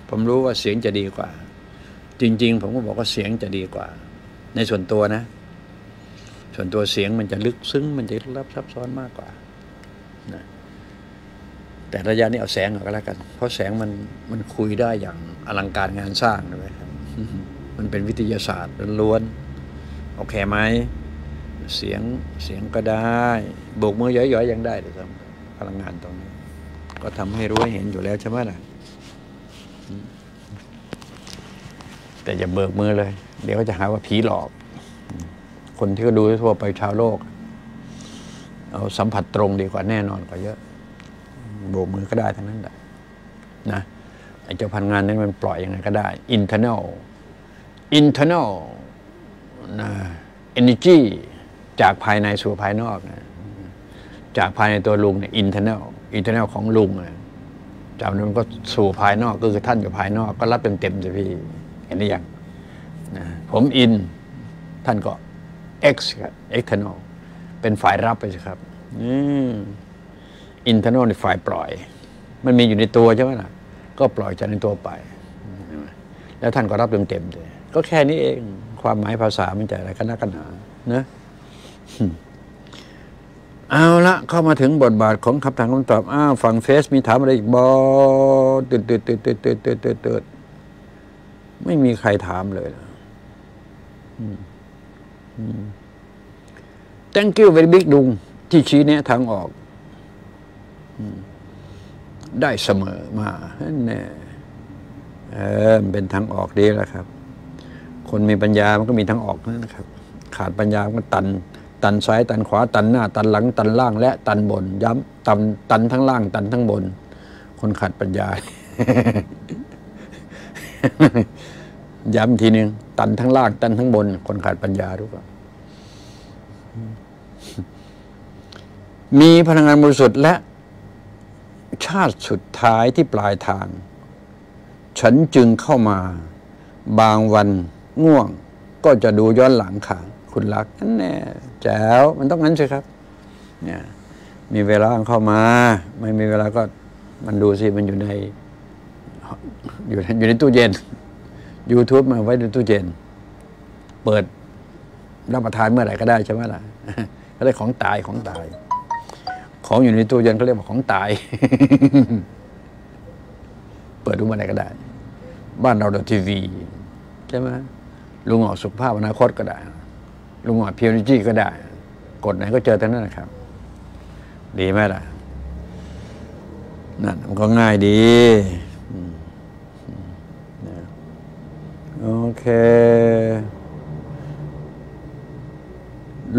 ผมรู้ว่าเสียงจะดีกว่าจริงๆผมก็บอกว่าเสียงจะดีกว่าในส่วนตัวนะส่วนตัวเสียงมันจะลึกซึ้งมันจะลึกลับซับซ้อนมากกว่านะแต่ระยะนี้เอาแสงก็แล้วกันเพราะแสงมันคุยได้อย่างอลังการงานสร้างเลยครับมันเป็นวิทยาศาสตร์ล้วนๆโอเคไหมเสียงก็ได้โบกมือย้อยๆยังได้เลยครับพลังงานตรงนี้ก็ทำให้รู้เห็นอยู่แล้วใช่ไหมล่ะแต่อย่าเบิกมือเลยเดี๋ยวก็จะหาว่าผีหลอกคนที่ก็ดูทั่วไปชาวโลกเอาสัมผัสตรงดีกว่าแน่นอนกว่าเยอะโบกมือก็ได้ทั้งนั้นแหละนะไอ้เจ้าพลังงานนี้มันปล่อยยังไงก็ได้ internal นะ energy จากภายในสู่ภายนอกนะจากภายในตัวลุงเนี่ย internal ของลุงนะจากนั้นก็สู่ภายนอกก็คือท่านอยู่ภายนอกก็รับเต็มสิพี่เห็นหรือยังนะผมอินท่านก็ external เป็นฝ่ายรับไปสิครับinternal ในฝ่ายปล่อยมันมีอยู่ในตัวใช่ไหมล่ะก็ปล่อยจากในตัวไปแล้วท่านก็รับเต็มเลยก็แค่นี้เองความหมายภาษามันจะอะไรกันนักกันหนาเนอะเอาละเข้ามาถึงบทบาทของคำถามคำตอบฝั่งเฟซมีถามอะไรอีกบอตืดไม่มีใครถามเลยนะ thank you very big ดุงที่ชี้แนะทางออกได้เสมอมาเนี่ยเป็นทางออกดีแล้วครับคนมีปัญญามันก็มีทางออกนะครับขาดปัญญามันตันซ้ายตันขวาตันหน้าตันหลังตันล่างและตันบนย้ำตันทั้งล่างตันทั้งบนคนขาดปัญญา ย้ำทีนึงตันทั้งล่างตันทั้งบนคนขาดปัญญารู้ป่ะมีพลังงานบริสุทธิ์และชาติสุดท้ายที่ปลายทางฉันจึงเข้ามาบางวันง่วงก็จะดูย้อนหลังค่ะคุณรักนั่นแน่แจ๋วมันต้องงั้นใช่ครับเนี่ยมีเวลาเข้ามาไม่มีเวลาก็มันดูสิมันอยู่ในตู้เย็น YouTube มาไว้ในตู้เย็นเปิดรับประทานเมื่อไหร่ก็ได้ใช่ไหมล่ะก็ได้ของตายของอยู่ในตู้เย็นเขาเรียกว่าของตาย เปิดดูมาไหนก็ได้บ้านเราดูทีวีใช่ไหมลุงออกสุขภาพอนาคตก็ได้ลุงออกพิวนิจี้ก็ได้กดไหนก็เจอทั้งนั้นนะครับดีไหมล่ะนั่นมันก็ง่ายดีโอเค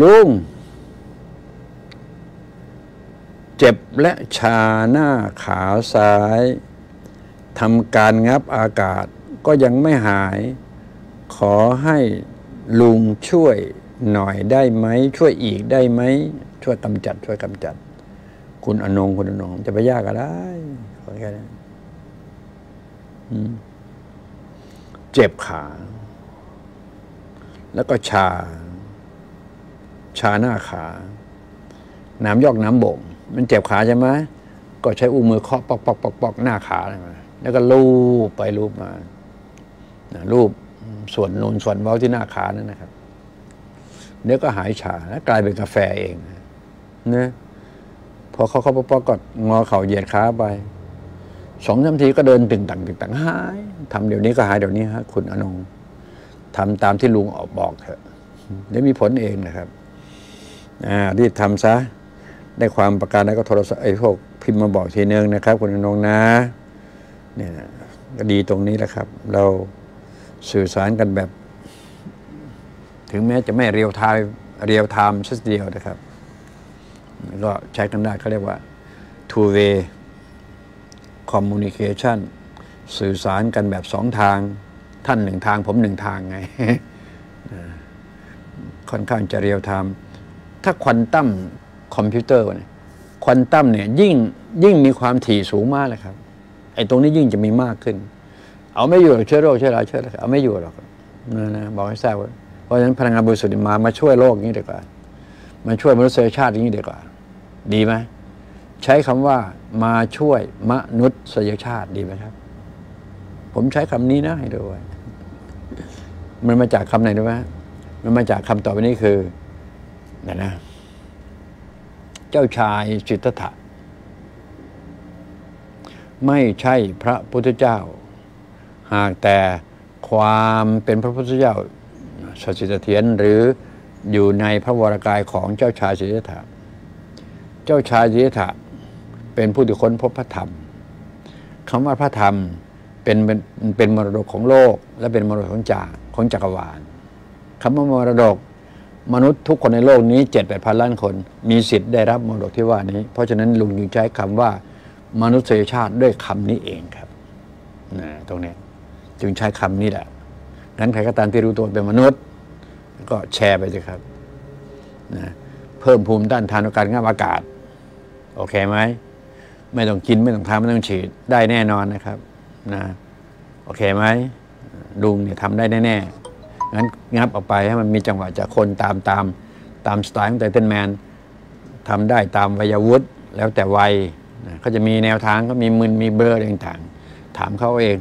ลุงเจ็บและชาหน้าขาซ้ายทำการงับอากาศก็ยังไม่หายขอให้ลุงช่วยหน่อยได้ไหมช่วยอีกได้ไหมช่วยกำจัดคุณอนงจะไปยากอะไรขอแค่นั้นเจ็บขาแล้วก็ชาหน้าขาน้ำยอกน้ำบ่งมันเจ็บขาใช่ไหมก็ใช้อุ้งมือเคาะปอกหน้าขาแล้วก็ลูบไปลูบมาลูบส่วนนูนส่วนเว้าที่หน้าขานั่นนะครับเดี๋ยวก็หายชาแล้วกลายเป็นกาแฟเองนะพอเขาปอกก็งอเข่าเหยียดขาไป2-3 ทีก็เดินตึงตังหายทำเดี๋ยวนี้ก็หายเดี๋ยวนี้ฮะคุณอนงทำตามที่ลุงออกบอกเถอะเดี๋ยวมีผลเองนะครับรีบทำซะได้ความประการแล้วก็โทรศัพท์ไอ้พวกพิมพ์มาบอกทีนึงนะครับคุณอนงนะเนี่ยก็ดีตรงนี้แหละครับเราสื่อสารกันแบบถึงแม้จะไม่เรียลไทม์สักเดียวนะครับก็ใช้กันได้เขาเรียกว่า two way communication สื่อสารกันแบบ2 ทางท่าน1 ทางผม1 ทางไง ค่อนข้างจะเรียลไทม์ถ้าควอนตัมคอมพิวเตอร์เนี่ยควอนตัมเนี่ยยิ่งมีความถี่สูงมากเลยครับไอ้ตรงนี้ยิ่งจะมีมากขึ้นเอาไม่อยู่หรอกเชื้อโรคเชื้อราเอาไม่อยู่หรอก นะบอกให้ทราบเพราะฉะนั้นพลังงานบริสุทธิ์มาช่วยโลกนี้ดีกว่ามาช่วยมนุษยชาติอย่างนี้ดีกว่าดีไหมใช้คำว่ามาช่วยมนุษยชาติดีไหมครับผมใช้คำนี้นะให้ดูไว้มันมาจากคำไหนรู้ไหมมันมาจากคำต่อไปนี้คือนะเจ้าชายสิทธัตถะไม่ใช่พระพุทธเจ้าหากแต่ความเป็นพระพุทธเจ้าสถิตเสถียรหรืออยู่ในพระวรากายของเจ้าชายสิทธัตถะเจ้าชายสิทธัตถะเป็นผู้ที่ค้นพบพระธรรมคำว่าพระธรรมเป็นมรดกของโลกและเป็นมรดกของจักรวาลคำว่ามรดกมนุษย์ทุกคนในโลกนี้ 7-8 พันล้านคนมีสิทธิ์ได้รับมรดกที่ว่านี้เพราะฉะนั้นลุงจึงใช้คำว่ามนุษยชาติด้วยคำนี้เองครับนะตรงนี้จึงใช้คำนี้แหละงั้นใครก็ตามที่รู้ตัวเป็นมนุษย์ก็แชร์ไปสิครับนะเพิ่มภูมิต้านทานต่อการงับอากาศโอเคไหมไม่ต้องกินไม่ต้องทานไม่ต้องฉีดได้แน่นอนนะครับนะโอเคไหมลุงเนี่ยทำได้แน่ๆงั้นงับออกไปให้มันมีจังหวะจากคนตามสไตล์ของไททันแมนทำได้ตามวัยวุฒิแล้วแต่วัยนะเขาจะมีแนวทางก็มีมึนมีเบอร์อะไรต่างๆถามเขาเอง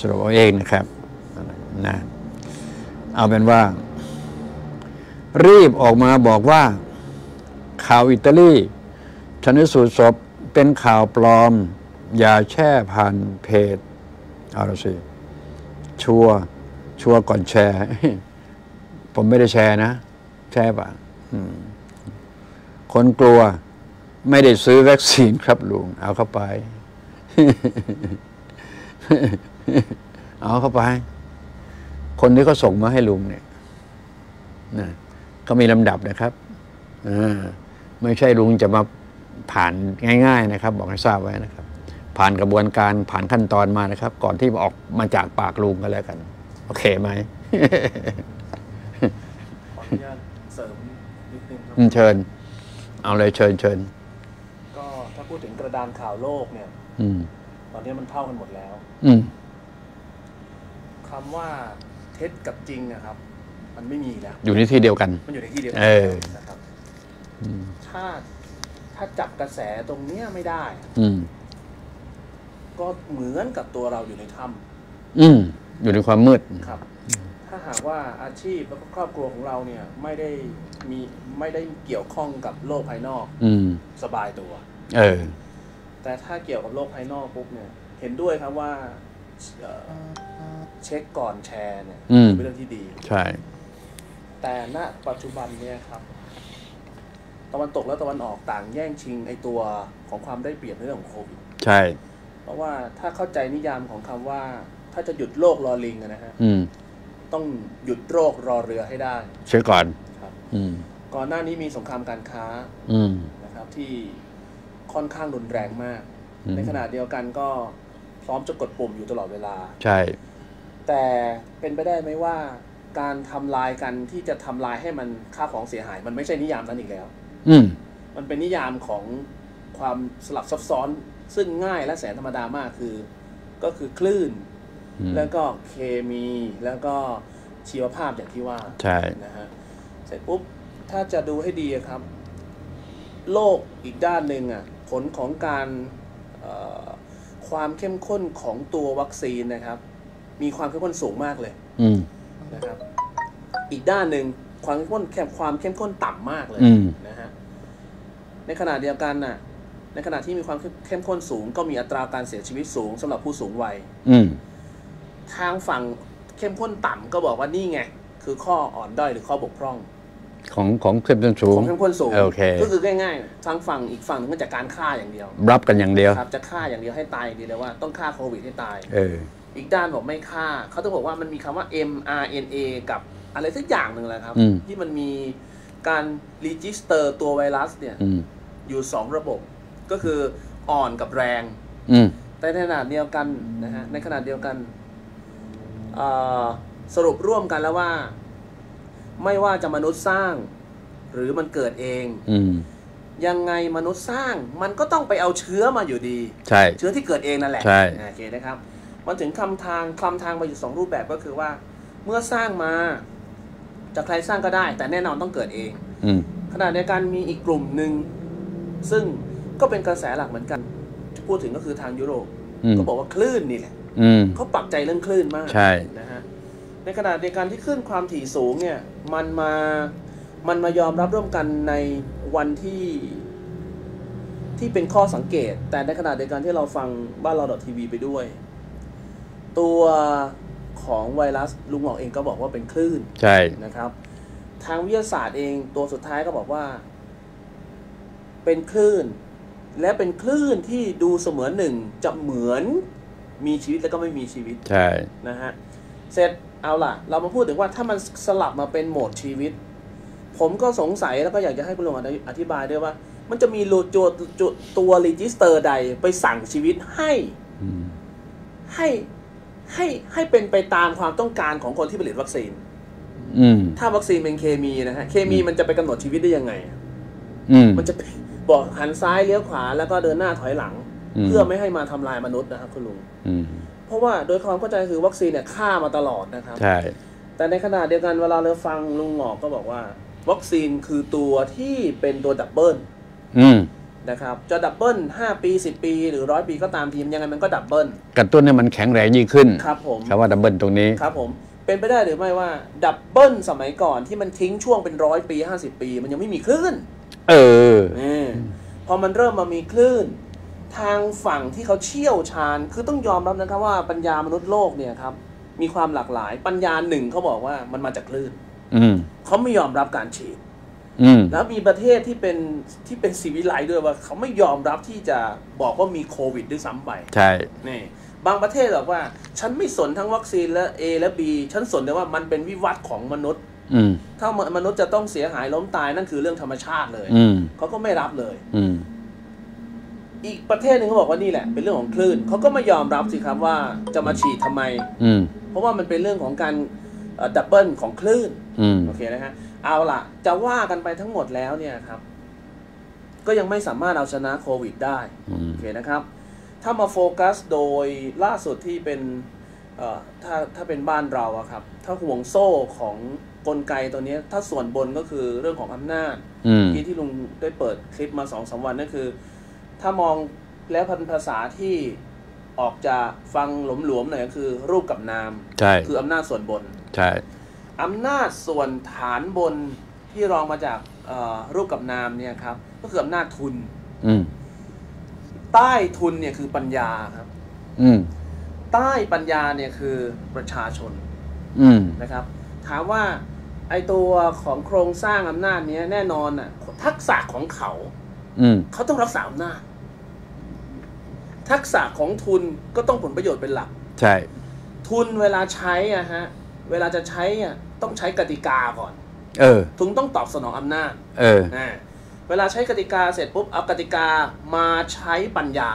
สรุปเอาเองนะครับนะเอาเป็นว่ารีบออกมาบอกว่าข่าวอิตาลีชนสูตรศพเป็นข่าวปลอมอย่าแช่ผ่านเพจเอาละสิชัวก่อนแชร์ผมไม่ได้แชร์นะแชร์ป่ะคนกลัวไม่ได้ซื้อวัคซีนครับลุงเอาเข้าไปเอาเข้าไปคนที่เขาส่งมาให้ลุงเนี่ยนะก็มีลำดับนะครับไม่ใช่ลุงจะมาผ่านง่ายๆนะครับบอกให้ทราบไว้นะครับผ่านกระบวนการผ่านขั้นตอนมานะครับก่อนที่ออกมาจากปากลุงก็แล้วกันโอเคไหมขออนุญาตเสริมนิดนึงครับเชิญเอาเลยเชิญก็ถ้าพูดถึงกระดานข่าวโลกเนี่ยตอนนี้มันเท่ากันหมดแล้วคำว่าเท็จกับจริงนะครับมันไม่มีแล้วอยู่ในที่เดียวกันมันอยู่ในที่เดียวกันนะครับถ้าจับกระแสตรงเนี้ยไม่ได้ก็เหมือนกับตัวเราอยู่ในถ้ำอยู่ในความมืดครับถ้าหากว่าอาชีพและครอบครัวของเราเนี่ยไม่ได้เกี่ยวข้องกับโลกภายนอกสบายตัวแต่ถ้าเกี่ยวกับโลกภายนอกปุ๊บเนี่ยเห็นด้วยครับว่าเช็คก่อนแชร์เนี่ยเป็นเรื่องที่ดีใช่แต่ณปัจจุบันเนี่ยครับตะวันตกและตะวันออกต่างแย่งชิงไอตัวของความได้เปรียบในเรื่องของโควิดใช่เพราะว่าถ้าเข้าใจนิยามของคำว่าถ้าจะหยุดโรครอลิงนะฮะต้องหยุดโรครอเรือให้ได้เช็คก่อนครับก่อนหน้านี้มีสงครามการค้านะครับที่ค่อนข้างรุนแรงมากในขณะเดียวกันก็พร้อมจะกดปุ่มอยู่ตลอดเวลาใช่แต่เป็นไปได้ไหมว่าการทำลายกันที่จะทำลายให้มันค่าของเสียหายมันไม่ใช่นิยามนั้นอีกแล้วมันเป็นนิยามของความสลับซับซ้อนซึ่งง่ายและแสนธรรมดามากก็คือคลื่นแล้วก็เคมีแล้วก็ชีวภาพอย่างที่ว่าใช่นะฮะเสร็จปุ๊บถ้าจะดูให้ดีครับโลกอีกด้านหนึ่งอ่ะผลของการความเข้มข้นของตัววัคซีนนะครับมีความเข้มข้นสูงมากเลยนะครับอีกด้านหนึ่งความเข้มข้นต่ำมากเลยนะฮะในขณะเดียวกันน่ะในขณะที่มีความเข้มข้นสูงก็มีอัตราการเสียชีวิตสูงสำหรับผู้สูงวัยทางฝั่งเข้มข้นต่ำก็บอกว่านี่ไงคือข้ออ่อนด้อยหรือข้อบกพร่องของเข้มข้นสูงโอเคก็คือง่ายๆทางฝั่งอีกฝั่งนึงก็จะการฆ่าอย่างเดียวรับกันอย่างเดียวครับจะฆ่าอย่างเดียวให้ตายดีเลยว่าต้องฆ่าโควิดให้ตายอีกด้านบอกไม่ฆ่าเขาต้องบอกว่ามันมีคำว่า mRNA กับอะไรสักอย่างหนึ่งแหละครับที่มันมีการรีจิสเตอร์ตัวไวรัสเนี่ยอยู่สองระบบก็คืออ่อนกับแรงแต่ในขณะเดียวกันนะฮะในขณะเดียวกันสรุปร่วมกันแล้วว่าไม่ว่าจะมนุษย์สร้างหรือมันเกิดเองยังไงมนุษย์สร้างมันก็ต้องไปเอาเชื้อมาอยู่ดีใช่เชื้อที่เกิดเองนั่นแหละโอเคนะครับมันถึงคำทางมาอยู่สองรูปแบบก็คือว่า เมื่อสร้างมาจากใครสร้างก็ได้แต่แน่นอนต้องเกิดเองขณะเดียวกันมีอีกกลุ่มหนึ่งซึ่งก็เป็นกระแสหลักเหมือนกันจะพูดถึงก็คือทางยุโรปก็บอกว่าคลื่นนี่แหละเขาปักใจเรื่องคลื่นมากนะฮะในขณะเดียวกันที่คลื่นความถี่สูงเนี่ยมันมายอมรับร่วมกันในวันที่เป็นข้อสังเกตแต่ในขณะเดียวกันที่เราฟังบ้านเราทีวีไปด้วยตัวของไวรัสลุงหงอกเองก็บอกว่าเป็นคลื่นใช่นะครับทางวิทยาศาสตร์เองตัวสุดท้ายก็บอกว่าเป็นคลื่นและเป็นคลื่นที่ดูเสมือนหนึ่งจะเหมือนมีชีวิตแล้วก็ไม่มีชีวิตใช่นะฮะเสร็จเอาล่ะเรามาพูดถึงว่าถ้ามันสลับมาเป็นโหมดชีวิตผมก็สงสัยแล้วก็อยากจะให้คุณลุงอธิบายด้วยว่ามันจะมีโลโจตัวรีจิสเตอร์ใดไปสั่งชีวิตให้เป็นไปตามความต้องการของคนที่ผลิตวัคซีนถ้าวัคซีนเป็นเคมีนะฮะเคมีมันจะไปกำหนดชีวิตได้ยังไงมันจะบอกหันซ้ายเลี้ยวขวาแล้วก็เดินหน้าถอยหลังเพื่อไม่ให้มาทำลายมนุษย์นะครับคุณลุงเพราะว่าโดยความเข้าใจคือวัคซีนเนี่ยฆ่ามาตลอดนะครับใช่แต่ในขณะเดียวกันเวลาเราฟังลุงหงอกก็บอกว่าวัคซีนคือตัวที่เป็นตัวดับเบิลนะครับจะดับเบิล5 ปี10 ปีหรือ100 ปีก็ตามทีมยังไงมันก็ดับเบิลกระตุ้นให้มันแข็งแรงยิ่งขึ้นครับผมคำว่าดับเบิลตรงนี้ครับผมเป็นไปได้หรือไม่ว่าดับเบิลสมัยก่อนที่มันทิ้งช่วงเป็น100 ปี50 ปีมันยังไม่มีคลื่นพอมันเริ่มมามีคลื่นทางฝั่งที่เขาเชี่ยวชาญคือต้องยอมรับนะครับว่าปัญญามนุษย์โลกเนี่ยครับมีความหลากหลายปัญญาหนึ่งเขาบอกว่ามันมาจากคลื่นเขาไม่ยอมรับการฉีดแล้วมีประเทศที่เป็นศิวิไลซ์ด้วยว่าเขาไม่ยอมรับที่จะบอกว่ามีโควิดด้วยซ้ำไปใช่นี่บางประเทศบอกว่าฉันไม่สนทั้งวัคซีนและ A และ B ฉันสนแต่ว่ามันเป็นวิวัฒน์ของมนุษย์ถ้ามนุษย์จะต้องเสียหายล้มตายนั่นคือเรื่องธรรมชาติเลยเขาก็ไม่รับเลยอีกประเทศหนึ่งเขาบอกว่านี่แหละเป็นเรื่องของคลื่นเขาก็ไม่ยอมรับสิครับว่าจะมาฉีดทำไมเพราะว่ามันเป็นเรื่องของการดับเบิลของคลื่นโอเคนะฮะเอาล่ะจะว่ากันไปทั้งหมดแล้วเนี่ยครับก็ยังไม่สามารถเอาชนะโควิดได้โอเคนะครับถ้ามาโฟกัสโดยล่าสุดที่เป็นถ้าเป็นบ้านเราอะครับถ้าห่วงโซ่ของกลไกตัวนี้ถ้าส่วนบนก็คือเรื่องของอำนาจที่ลุงได้เปิดคลิปมา 2-3 วันนั่นคือถ้ามองแล้วพันภาษาที่ออกจะฟังหลวมๆหน่อยก็คือรูปกับนามคืออำนาจส่วนบนใช่อำนาจส่วนฐานบนที่รองมาจากรูปกับนามเนี่ยครับก็คืออำนาจทุนใต้ทุนเนี่ยคือปัญญาครับใต้ปัญญาเนี่ยคือประชาชนนะครับถามว่าไอตัวของโครงสร้างอำนาจนี้แน่นอนอ่ะทักษะของเขาเขาต้องรักษาอำนาจทักษะของทุนก็ต้องผลประโยชน์เป็นหลักใช่ทุนเวลาใช้อะฮะเวลาจะใช้อะต้องใช้กติกาก่อนทุนต้องตอบสนองอำนาจเวลาใช้กติกาเสร็จปุ๊บเอากติกามาใช้ปัญญา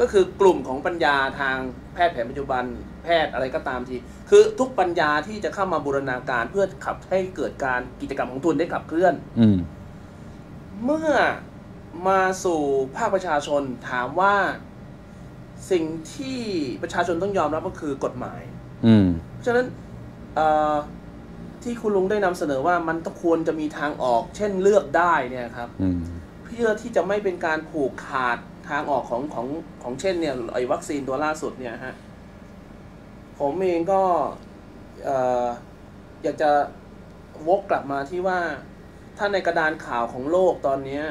ก็คือกลุ่มของปัญญาทางแพทย์แผนปัจจุบันแพทย์อะไรก็ตามทีคือทุกปัญญาที่จะเข้ามาบูรณาการเพื่อขับให้เกิดการกิจกรรมของทุนได้ขับเคลื่อนเมื่อมาสู่ภาคประชาชนถามว่าสิ่งที่ประชาชนต้องยอมรับก็คือกฎหมายเพราะฉะนั้นที่คุณลุงได้นำเสนอว่ามันต้องควรจะมีทางออกเช่นเลือกได้เนี่ยครับเพื่อที่จะไม่เป็นการผูกขาดทางออกของเช่นเนี่ยไอ้วัคซีนตัวล่าสุดเนี่ยฮะผมเองก็อยากจะวกกลับมาที่ว่าถ้าในกระดานข่าวของโลกตอนนี้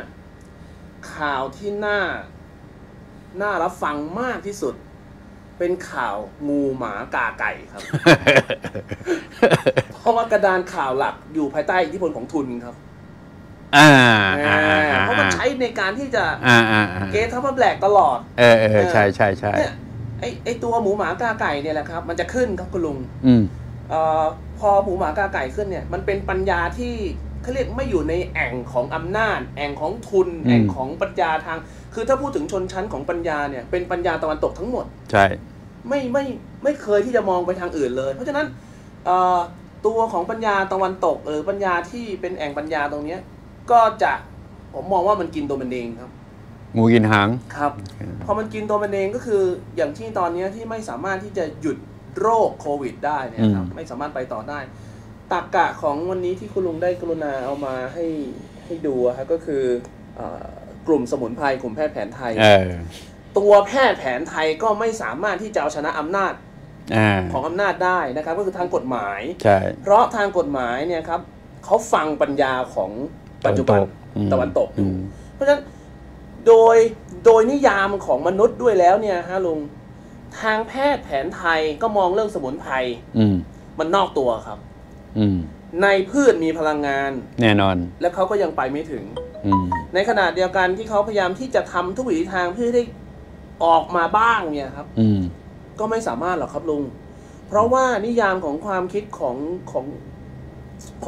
ข่าวที่น่ารับฟังมากที่สุดเป็นข่าวงูหมากาไก่ครับ เพราะว่ากระดานข่าวหลักอยู่ภายใต้อิทธิพลของทุนครับเพราะมันใช้ในการที่จะเกทับแบล็กตลอดใช่ใช่ใช่ไอตัวหมูหมากาไก่เนี่ยแหละครับมันจะขึ้นครับคุณลุงพอหมูหมากาไก่ขึ้นเนี่ยมันเป็นปัญญาที่เขาเรียกไม่อยู่ในแอ่งของอำนาจแอ่งของทุนแอ่งของปัญญาทางคือถ้าพูดถึงชนชั้นของปัญญาเนี่ยเป็นปัญญาตะวันตกทั้งหมดใช่ไม่เคยที่จะมองไปทางอื่นเลยเพราะฉะนั้นตัวของปัญญาตะวันตกหรือปัญญาที่เป็นแอ่งปัญญาตรงเนี้ยก็จะผมมองว่ามันกินตัวมันเองครับงูกินหางครับพอมันกินตัวมันเองก็คืออย่างที่ตอนนี้ที่ไม่สามารถที่จะหยุด โรคโควิดได้เนี่ยครับไม่สามารถไปต่อได้ตรรกะของวันนี้ที่คุณลุงได้กรุณาเอามาให้ดูครับก็คือกลุ่มสมุนไพรกลุ่มแพทย์แผนไทยตัวแพทย์แผนไทยก็ไม่สามารถที่จะเอาชนะอำนาจของอำนาจได้นะครับก็คือทางกฎหมายเพราะทางกฎหมายเนี่ยครับเขาฟังปัญญาของปัจจุบันตะวันตกอยู่เพราะฉะนั้นโดยนิยามของมนุษย์ด้วยแล้วเนี่ยฮะลุงทางแพทย์แผนไทยก็มองเรื่องสมุนไพรมันนอกตัวครับในพืชมีพลังงานแน่นอนและเขาก็ยังไปไม่ถึงในขณะเดียวกันที่เขาพยายามที่จะทำทุกวิถีทางเพื่อได้ออกมาบ้างเนี่ยครับก็ไม่สามารถหรอกครับลุงเพราะว่านิยามของความคิดขอ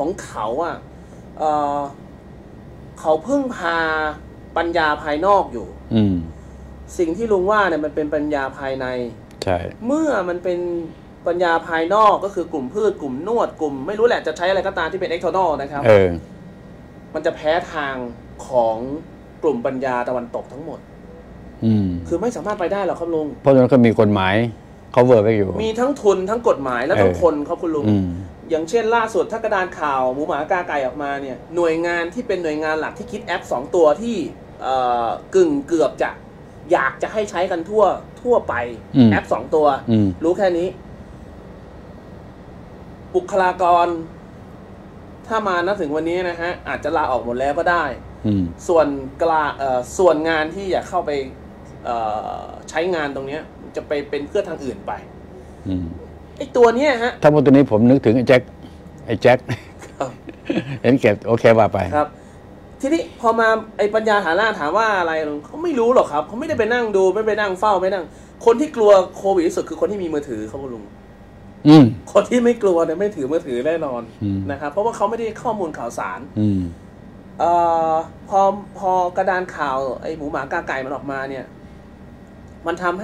งเขาอ่ะเขาพึ่งพาปัญญาภายนอกอยู่สิ่งที่ลุงว่าเนี่ยมันเป็นปัญญาภายในใช่เมื่อมันเป็นปัญญาภายนอกก็คือกลุ่มพืชกลุ่มนวดกลุ่มไม่รู้แหละจะใช้อะไรก็ตามที่เป็น external นะครับมันจะแพ้ทางของกลุ่มปัญญาตะวันตกทั้งหมดคือไม่สามารถไปได้หรอกครับลุงเพราะฉะนั้นก็มีกฎหมาย cover ไว้อยู่มีทั้งทุนทั้งกฎหมายและทั้งคนครับคุณลุงอย่างเช่นล่าสุดถ้ากระดานข่าวหมูหมากาไก่ออกมาเนี่ยหน่วยงานที่เป็นหน่วยงานหลักที่คิดแอป2ตัวที่เกือบจะอยากจะให้ใช้กันทั่วไปแอป2ตัวรู้แค่นี้บุคลากรถ้ามาณถึงวันนี้นะฮะอาจจะลาออกหมดแล้วก็ได้ส่วนงานที่อยากเข้าไปใช้งานตรงนี้จะไปเป็นเพื่อทางอื่นไปไอตัวนี้ฮะถ้าพูดตัวนี้ผมนึกถึงไอ้แจ็คเห็นเก็บโอเคว่าไปครับทีนี้พอมาไอ้ปัญญาฐานะถามว่าอะไรเขาไม่รู้หรอกครับเขาไม่ได้ไปนั่งดูไม่ไปนั่งเฝ้าไม่นั่งคนที่กลัวโควิดที่สุดคือคนที่มีมือถือเขาลุงคนที่ไม่กลัวเนี่ยไม่ถือมือถือแน่นอนนะครับเพราะว่าเขาไม่ได้ข้อมูลข่าวสารพอกระดานข่าวไอ้หมูหมากาไก่มันออกมาเนี่ยมันทำใ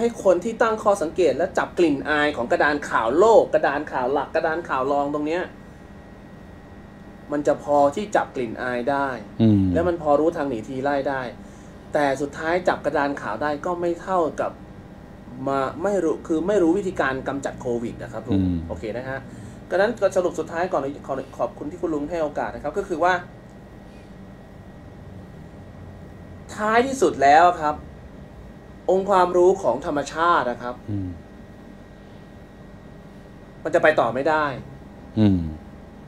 ห้คนที่ตั้งข้อสังเกตและจับกลิ่นอายของกระดานข่าวโลกกระดานข่าวหลักกระดานข่าวรองตรงเนี้ยมันจะพอที่จับกลิ่นอายได้แล้วมันพอรู้ทางหนีทีไล่ได้แต่สุดท้ายจับกระดานข่าวได้ก็ไม่เท่ากับมาไม่รู้คือไม่รู้วิธีการกำจัดโควิดนะครับลุงโอเคนะฮะดังนั้นสรุปสุดท้ายก่อนขอบคุณที่คุณลุงให้โอกาสนะครับก็คือว่าท้ายที่สุดแล้วครับองค์ความรู้ของธรรมชาตินะครับมันจะไปต่อไม่ได้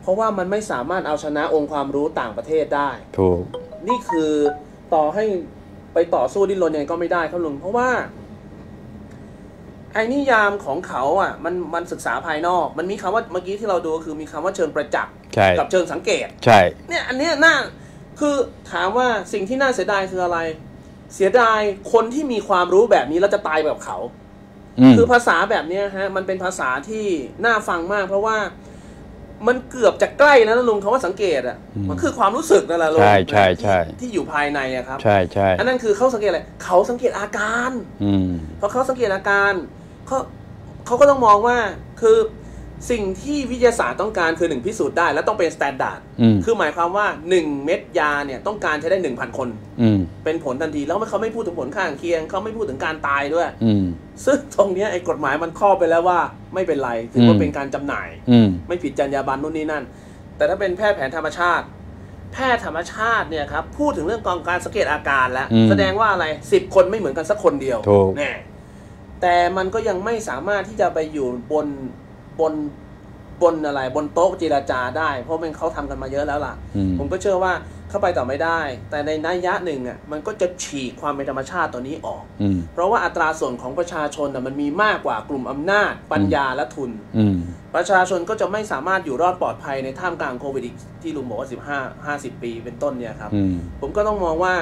เพราะว่ามันไม่สามารถเอาชนะองค์ความรู้ต่างประเทศได้ถูกนี่คือต่อให้ไปต่อสู้ดิ้นรนยังไงก็ไม่ได้ครับลุงเพราะว่าไอ้นิยามของเขาอ่ะมันศึกษาภายนอกมันมีคำว่าเมื่อกี้ที่เราดูคือมีคำว่าเชิงประจักษ์กับเชิงสังเกตใช่เนี่ยอันนี้น่าคือถามว่าสิ่งที่น่าเสียดายคืออะไรเสียดายคนที่มีความรู้แบบนี้แล้วจะตายแบบเขาคือภาษาแบบเนี้ยฮะมันเป็นภาษาที่น่าฟังมากเพราะว่ามันเกือบจะใกล้แล้วนะลุงคำว่าสังเกตอ่ะมันคือความรู้สึกนั่นแหละลุงที่อยู่ภายในอะครับใช่ใช่อันนั้นคือเขาสังเกตอะไรเขาสังเกตอาการเพราะเขาสังเกตอาการเขาก็ต้องมองว่าคือสิ่งที่วิทยาศาสตร์ต้องการคือ1พิสูจน์ได้และต้องเป็นมาตรฐานคือหมายความว่า1เม็ดยาเนี่ยต้องการใช้ได้ 1,000 คนเป็นผลทันทีแล้วเขาไม่พูดถึงผลข้างเคียงเขาไม่พูดถึงการตายด้วยซึ่งตรงนี้ไอ้กฎหมายมันครอบไปแล้วว่าไม่เป็นไรถือว่าเป็นการจำหน่ายไม่ผิดจรรยาบรรณนู่นนี่นั่นแต่ถ้าเป็นแพทย์แผนธรรมชาติแพทย์ธรรมชาติเนี่ยครับพูดถึงเรื่องการสังเกตอาการแล้วแสดงว่าอะไร10คนไม่เหมือนกันสักคนเดียวแน่แต่มันก็ยังไม่สามารถที่จะไปอยู่บนอะไรบนโต๊ะเจรจาได้เพราะมันเขาทำกันมาเยอะแล้วล่ะผมก็เชื่อว่าเข้าไปต่อไม่ได้แต่ในนัยยะหนึ่งอ่ะมันก็จะฉีกความเป็นธรรมชาติตัวนี้ออกเพราะว่าอัตราส่วนของประชาชนมันมีมากกว่ากลุ่มอำนาจปัญญาและทุนประชาชนก็จะไม่สามารถอยู่รอดปลอดภัยในท่ามกลางโควิดที่ลุงบอกว่า50ปีเป็นต้นเนี่ยครับผมก็ต้องมองว่า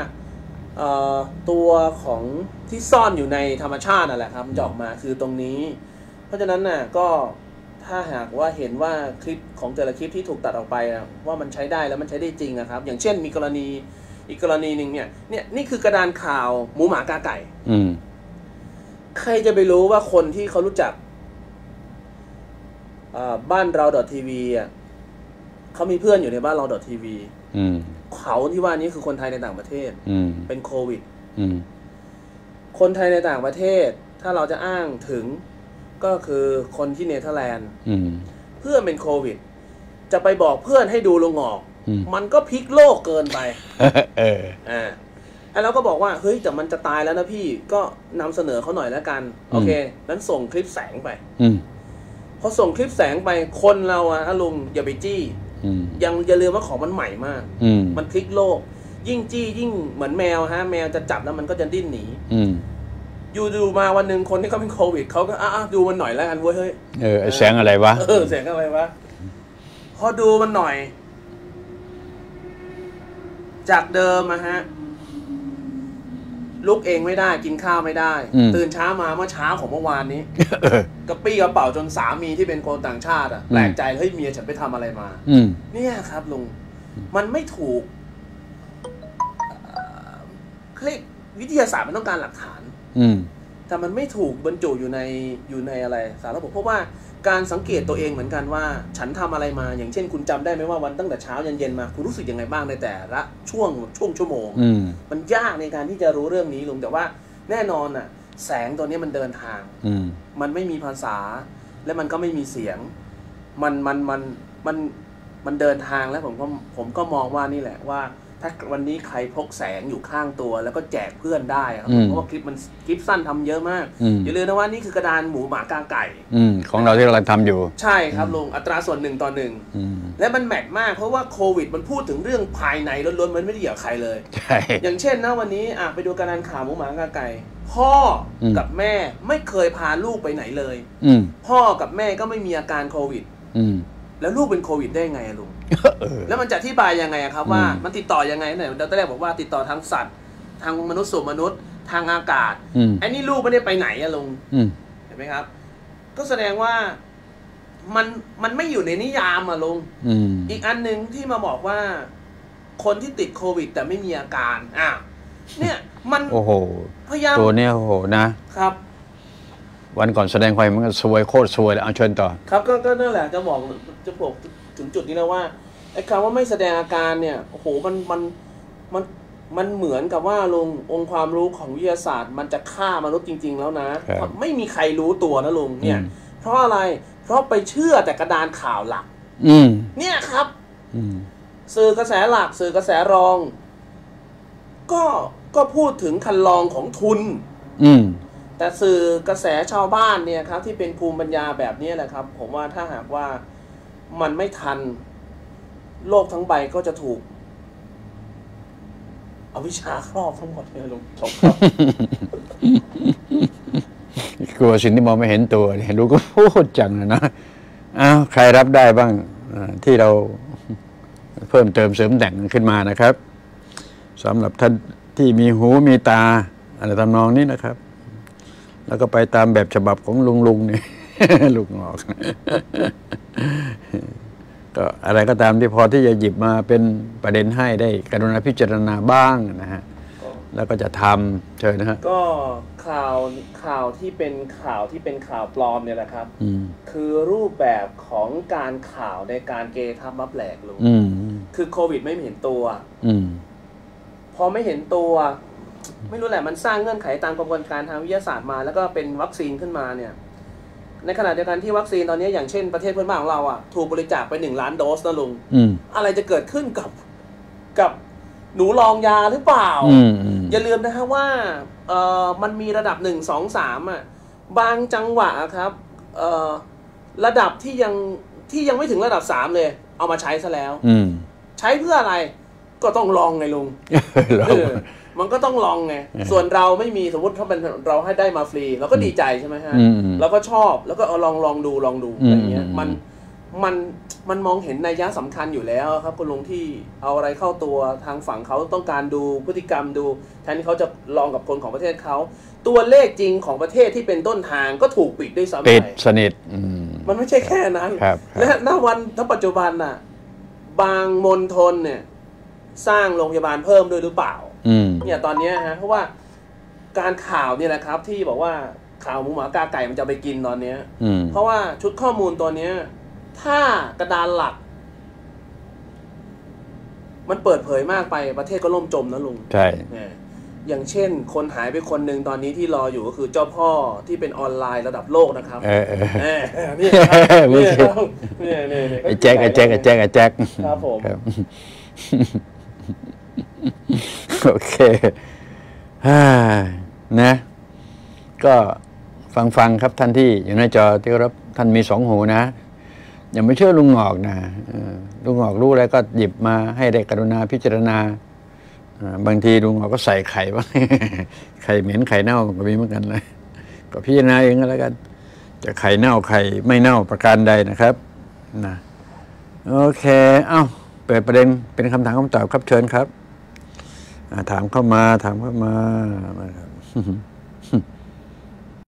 ตัวของที่ซ่อนอยู่ในธรรมชาตินั่นแหละครับมันออกมาคือตรงนี้เพราะฉะนั้นน่ะก็ถ้าหากว่าเห็นว่าคลิปของแต่ละคลิปที่ถูกตัดออกไปว่ามันใช้ได้แล้วมันใช้ได้จริงนะครับอย่างเช่นมีกรณีอีกกรณีหนึ่งเนี่ยนี่คือกระดานข่าวหมูหมากาไก่ใครจะไปรู้ว่าคนที่เขารู้จักบ้านเรา.tvเขามีเพื่อนอยู่ในบ้านเรา.tvเขาที่ว่านี้คือคนไทยในต่างประเทศเป็นโควิดคนไทยในต่างประเทศถ้าเราจะอ้างถึง ก็คือคนที่เนเธอร์แลนด์เพื่อนเป็นโควิดจะไปบอกเพื่อนให้ดูลุงหงอกมันก็พลิกโลกเกินไปแล้วก็บอกว่าเฮ้ยแต่มันจะตายแล้วนะพี่ก็นำเสนอเขาหน่อยแล้วกันโอเคนั้นส่งคลิปแสงไปพอส่งคลิปแสงไปคนเราอะลุงอย่าไปจี้ยังอย่าลืมว่าของมันใหม่มากมันพลิกโลกยิ่งจี้ยิ่งเหมือนแมวฮะแมวจะจับแล้วมันก็จะดิ้นหนีอยู่ดูมาวันหนึ่งคนที่เขาเป็นโควิดเขาก็ดูมันหน่อยแล้วกันเว้ยเฮ้ยแสงอะไรวะแสงอะไรวะพอดูมันหน่อยจากเดิมอะฮะลุกเองไม่ได้กินข้าวไม่ได้ตื่นเช้ามาเมื่อเช้าของเมื่อวานนี้ กระปี้กระเป๋าจนสามีที่เป็นคนต่างชาติแปลกใจเฮ้ยเมียฉันไปทำอะไรมาเนี่ยครับลุงมันไม่ถูกคลิกวิทยาศาสตร์มันต้องการหลักฐานแต่มันไม่ถูกบรรจุอยู่ในอะไรสารระบบเพราะว่าการสังเกตตัวเองเหมือนกันว่าฉันทำอะไรมาอย่างเช่นคุณจำได้ไหมว่าวันตั้งแต่เช้ายันเย็นมาคุณรู้สึกยังไงบ้างในแต่ละช่วงชั่วโมงมันยากในการที่จะรู้เรื่องนี้ลุงแต่ว่าแน่นอนน่ะแสงตัวนี้มันเดินทางมันไม่มีภาษาและมันก็ไม่มีเสียงมันเดินทางแล้วผมก็มองว่านี่แหละว่าถ้าวันนี้ใครพกแสงอยู่ข้างตัวแล้วก็แจกเพื่อนได้ครับเพราะว่าคลิปสั้นทำเยอะมากอย่าลืมนะว่านี่คือกระดานหมูหมากาไก่ของเราที่เราทำอยู่ใช่ครับลุงอัตราส่วน1:1และมันแมทมากเพราะว่าโควิดมันพูดถึงเรื่องภายในล้วนๆมันไม่ได้เกี่ยวกับใครเลยใช่อย่างเช่นนะวันนี้ไปดูกระดานข่าวหมูหมากาไก่พ่อกับแม่ไม่เคยพาลูกไปไหนเลยพ่อกับแม่ก็ไม่มีอาการโควิดแล้วลูกเป็นโควิดได้ไงลุง แล้วมันจะอธิบายยังไงครับว่ามันติดต่อยังไงเนี่ยเราตอนแรกบอกว่าติดต่อทางสัตว์ทางมนุษย์สู่มนุษย์ทางอากาศไอ้นี่ลูกไม่ได้ไปไหนลุงเห็นไหมครับก็แสดงว่ามันไม่อยู่ในนิยามลุงอีกอันหนึ่งที่มาบอกว่าคนที่ติดโควิดแต่ไม่มีอาการเนี่ยมันโอ้โหพยายามตัวเนี่ยโอ้โหนะครับวันก่อนแสดงไฟมันก็สวยโคตรสวยเลยเอาเชิญต่อครับก็นั่นแหละจะบอกถึงจุดนี้แล้วว่าไอ้คำว่าไม่แสดงอาการเนี่ยโอ้โหมันเหมือนกับว่าลุงองค์ความรู้ของวิทยาศาสตร์มันจะฆ่ามนุษย์จริงๆแล้วนะไม่มีใครรู้ตัวนะลุงเนี่ยเพราะอะไรเพราะไปเชื่อแต่กระดานข่าวหลักเนี่ยครับสื่อกระแสหลักสื่อกระแสรองก็พูดถึงคันลองของทุนแต่สื่อกระแสชาวบ้านเนี่ยครับที่เป็นภูมิปัญญาแบบนี้แหละครับผมว่าถ้าหากว่ามันไม่ทันโลกทั้งใบก็จะถูกอวิชชาครอบทั้งหมดเลยลุงจบครับกลัวสิ่งที่มองไม่เห็นตัวเนี่ยรู้ก็พูดจังเลยนะใครรับได้บ้างที่เราเพิ่มเติมเสริมแต่งขึ้นมานะครับสำหรับท่านที่มีหูมีตาอะไรทำนองนี้นะครับแล้วก็ไปตามแบบฉบับของลุงเนี่ย ลุงหงอก ก็อะไรก็ตามที่พอที่จะหยิบมาเป็นประเด็นให้ได้กรุณาพิจารณาบ้างนะฮะแล้วก็จะทำเชิญนะฮะก็ข่าวที่เป็นข่าวปลอมเนี่ยแหละครับคือรูปแบบของการข่าวในการเกทับมับแหลกลุงคือโควิดไม่เห็นตัวพอไม่เห็นตัวไม่รู้แหละมันสร้างเงื่อนไขตามกระบวนการทางวิทยาศาสตร์มาแล้วก็เป็นวัคซีนขึ้นมาเนี่ยในขณะเดียวกันที่วัคซีนตอนนี้อย่างเช่นประเทศเพื่อนบ้านของเราถูกบริจาคไป1 ล้านโดสนะลุงอะไรจะเกิดขึ้นกับหนูลองยาหรือเปล่าอย่าลืมนะฮะว่ามันมีระดับ1, 2, 3บางจังหวะครับระดับที่ยังไม่ถึงระดับ3เลยเอามาใช้ซะแล้วใช้เพื่ออะไรก็ต้องลองไงลุง มันก็ต้องลองไงส่วนเราไม่มีสมมติถ้าเป็นเราให้ได้มาฟรีเราก็ดีใจใช่ไหมฮะเราก็ชอบแล้วก็เอาลองดูอะไรเงี้ยมันมองเห็นนัยยะสำคัญอยู่แล้วครับคุณลุงที่เอาอะไรเข้าตัวทางฝั่งเขาต้องการดูพฤติกรรมดูแทนที่เขาจะลองกับคนของประเทศเขาตัวเลขจริงของประเทศที่เป็นต้นทางก็ถูกปิดด้วยซ้ำไปปิดสนิทมันไม่ใช่แค่นั้นและณวันถ้าปัจจุบันน่ะบางมณฑลเนี่ยสร้างโรงพยาบาลเพิ่มด้วยหรือเปล่าเนี่ยตอนนี้ฮะเพราะว่าการข่าวเนี่ยแหละครับที่บอกว่าข่าวหมูหมากาไก่มันจะไปกินตอนนี้เพราะว่าชุดข้อมูลตัวนี้ถ้ากระดานหลักมันเปิดเผยมากไปประเทศก็ล่มจมนะลุงใช่ อย่างเช่นคนหายไปคนหนึ่งตอนนี้ที่รออยู่ก็คือเจ้าพ่อที่เป็นออนไลน์ระดับโลกนะครับนี่ครับนี่แจ็คครับผมโอเคนะก็ฟังครับท่านที่อยู่ในจอที่รับท่านมีสองหูนะอย่าไม่เชื่อลุงหงอกนะลุงหงอกรู้อะไรก็หยิบมาให้ได้กรุณาพิจารณาบางทีลุงหงอกก็ใส่ไข่บ้างไข่เหม็นไข่เน่าก็มีเหมือนกันเลยก็พิจารณาเองก็แล้วกันจะไข่เน่าไข่ไม่เน่าประการใดนะครับนะโอเคเอ้าเปิดประเด็นเป็นคำถามคำตอบครับเชิญครับถามเข้ามา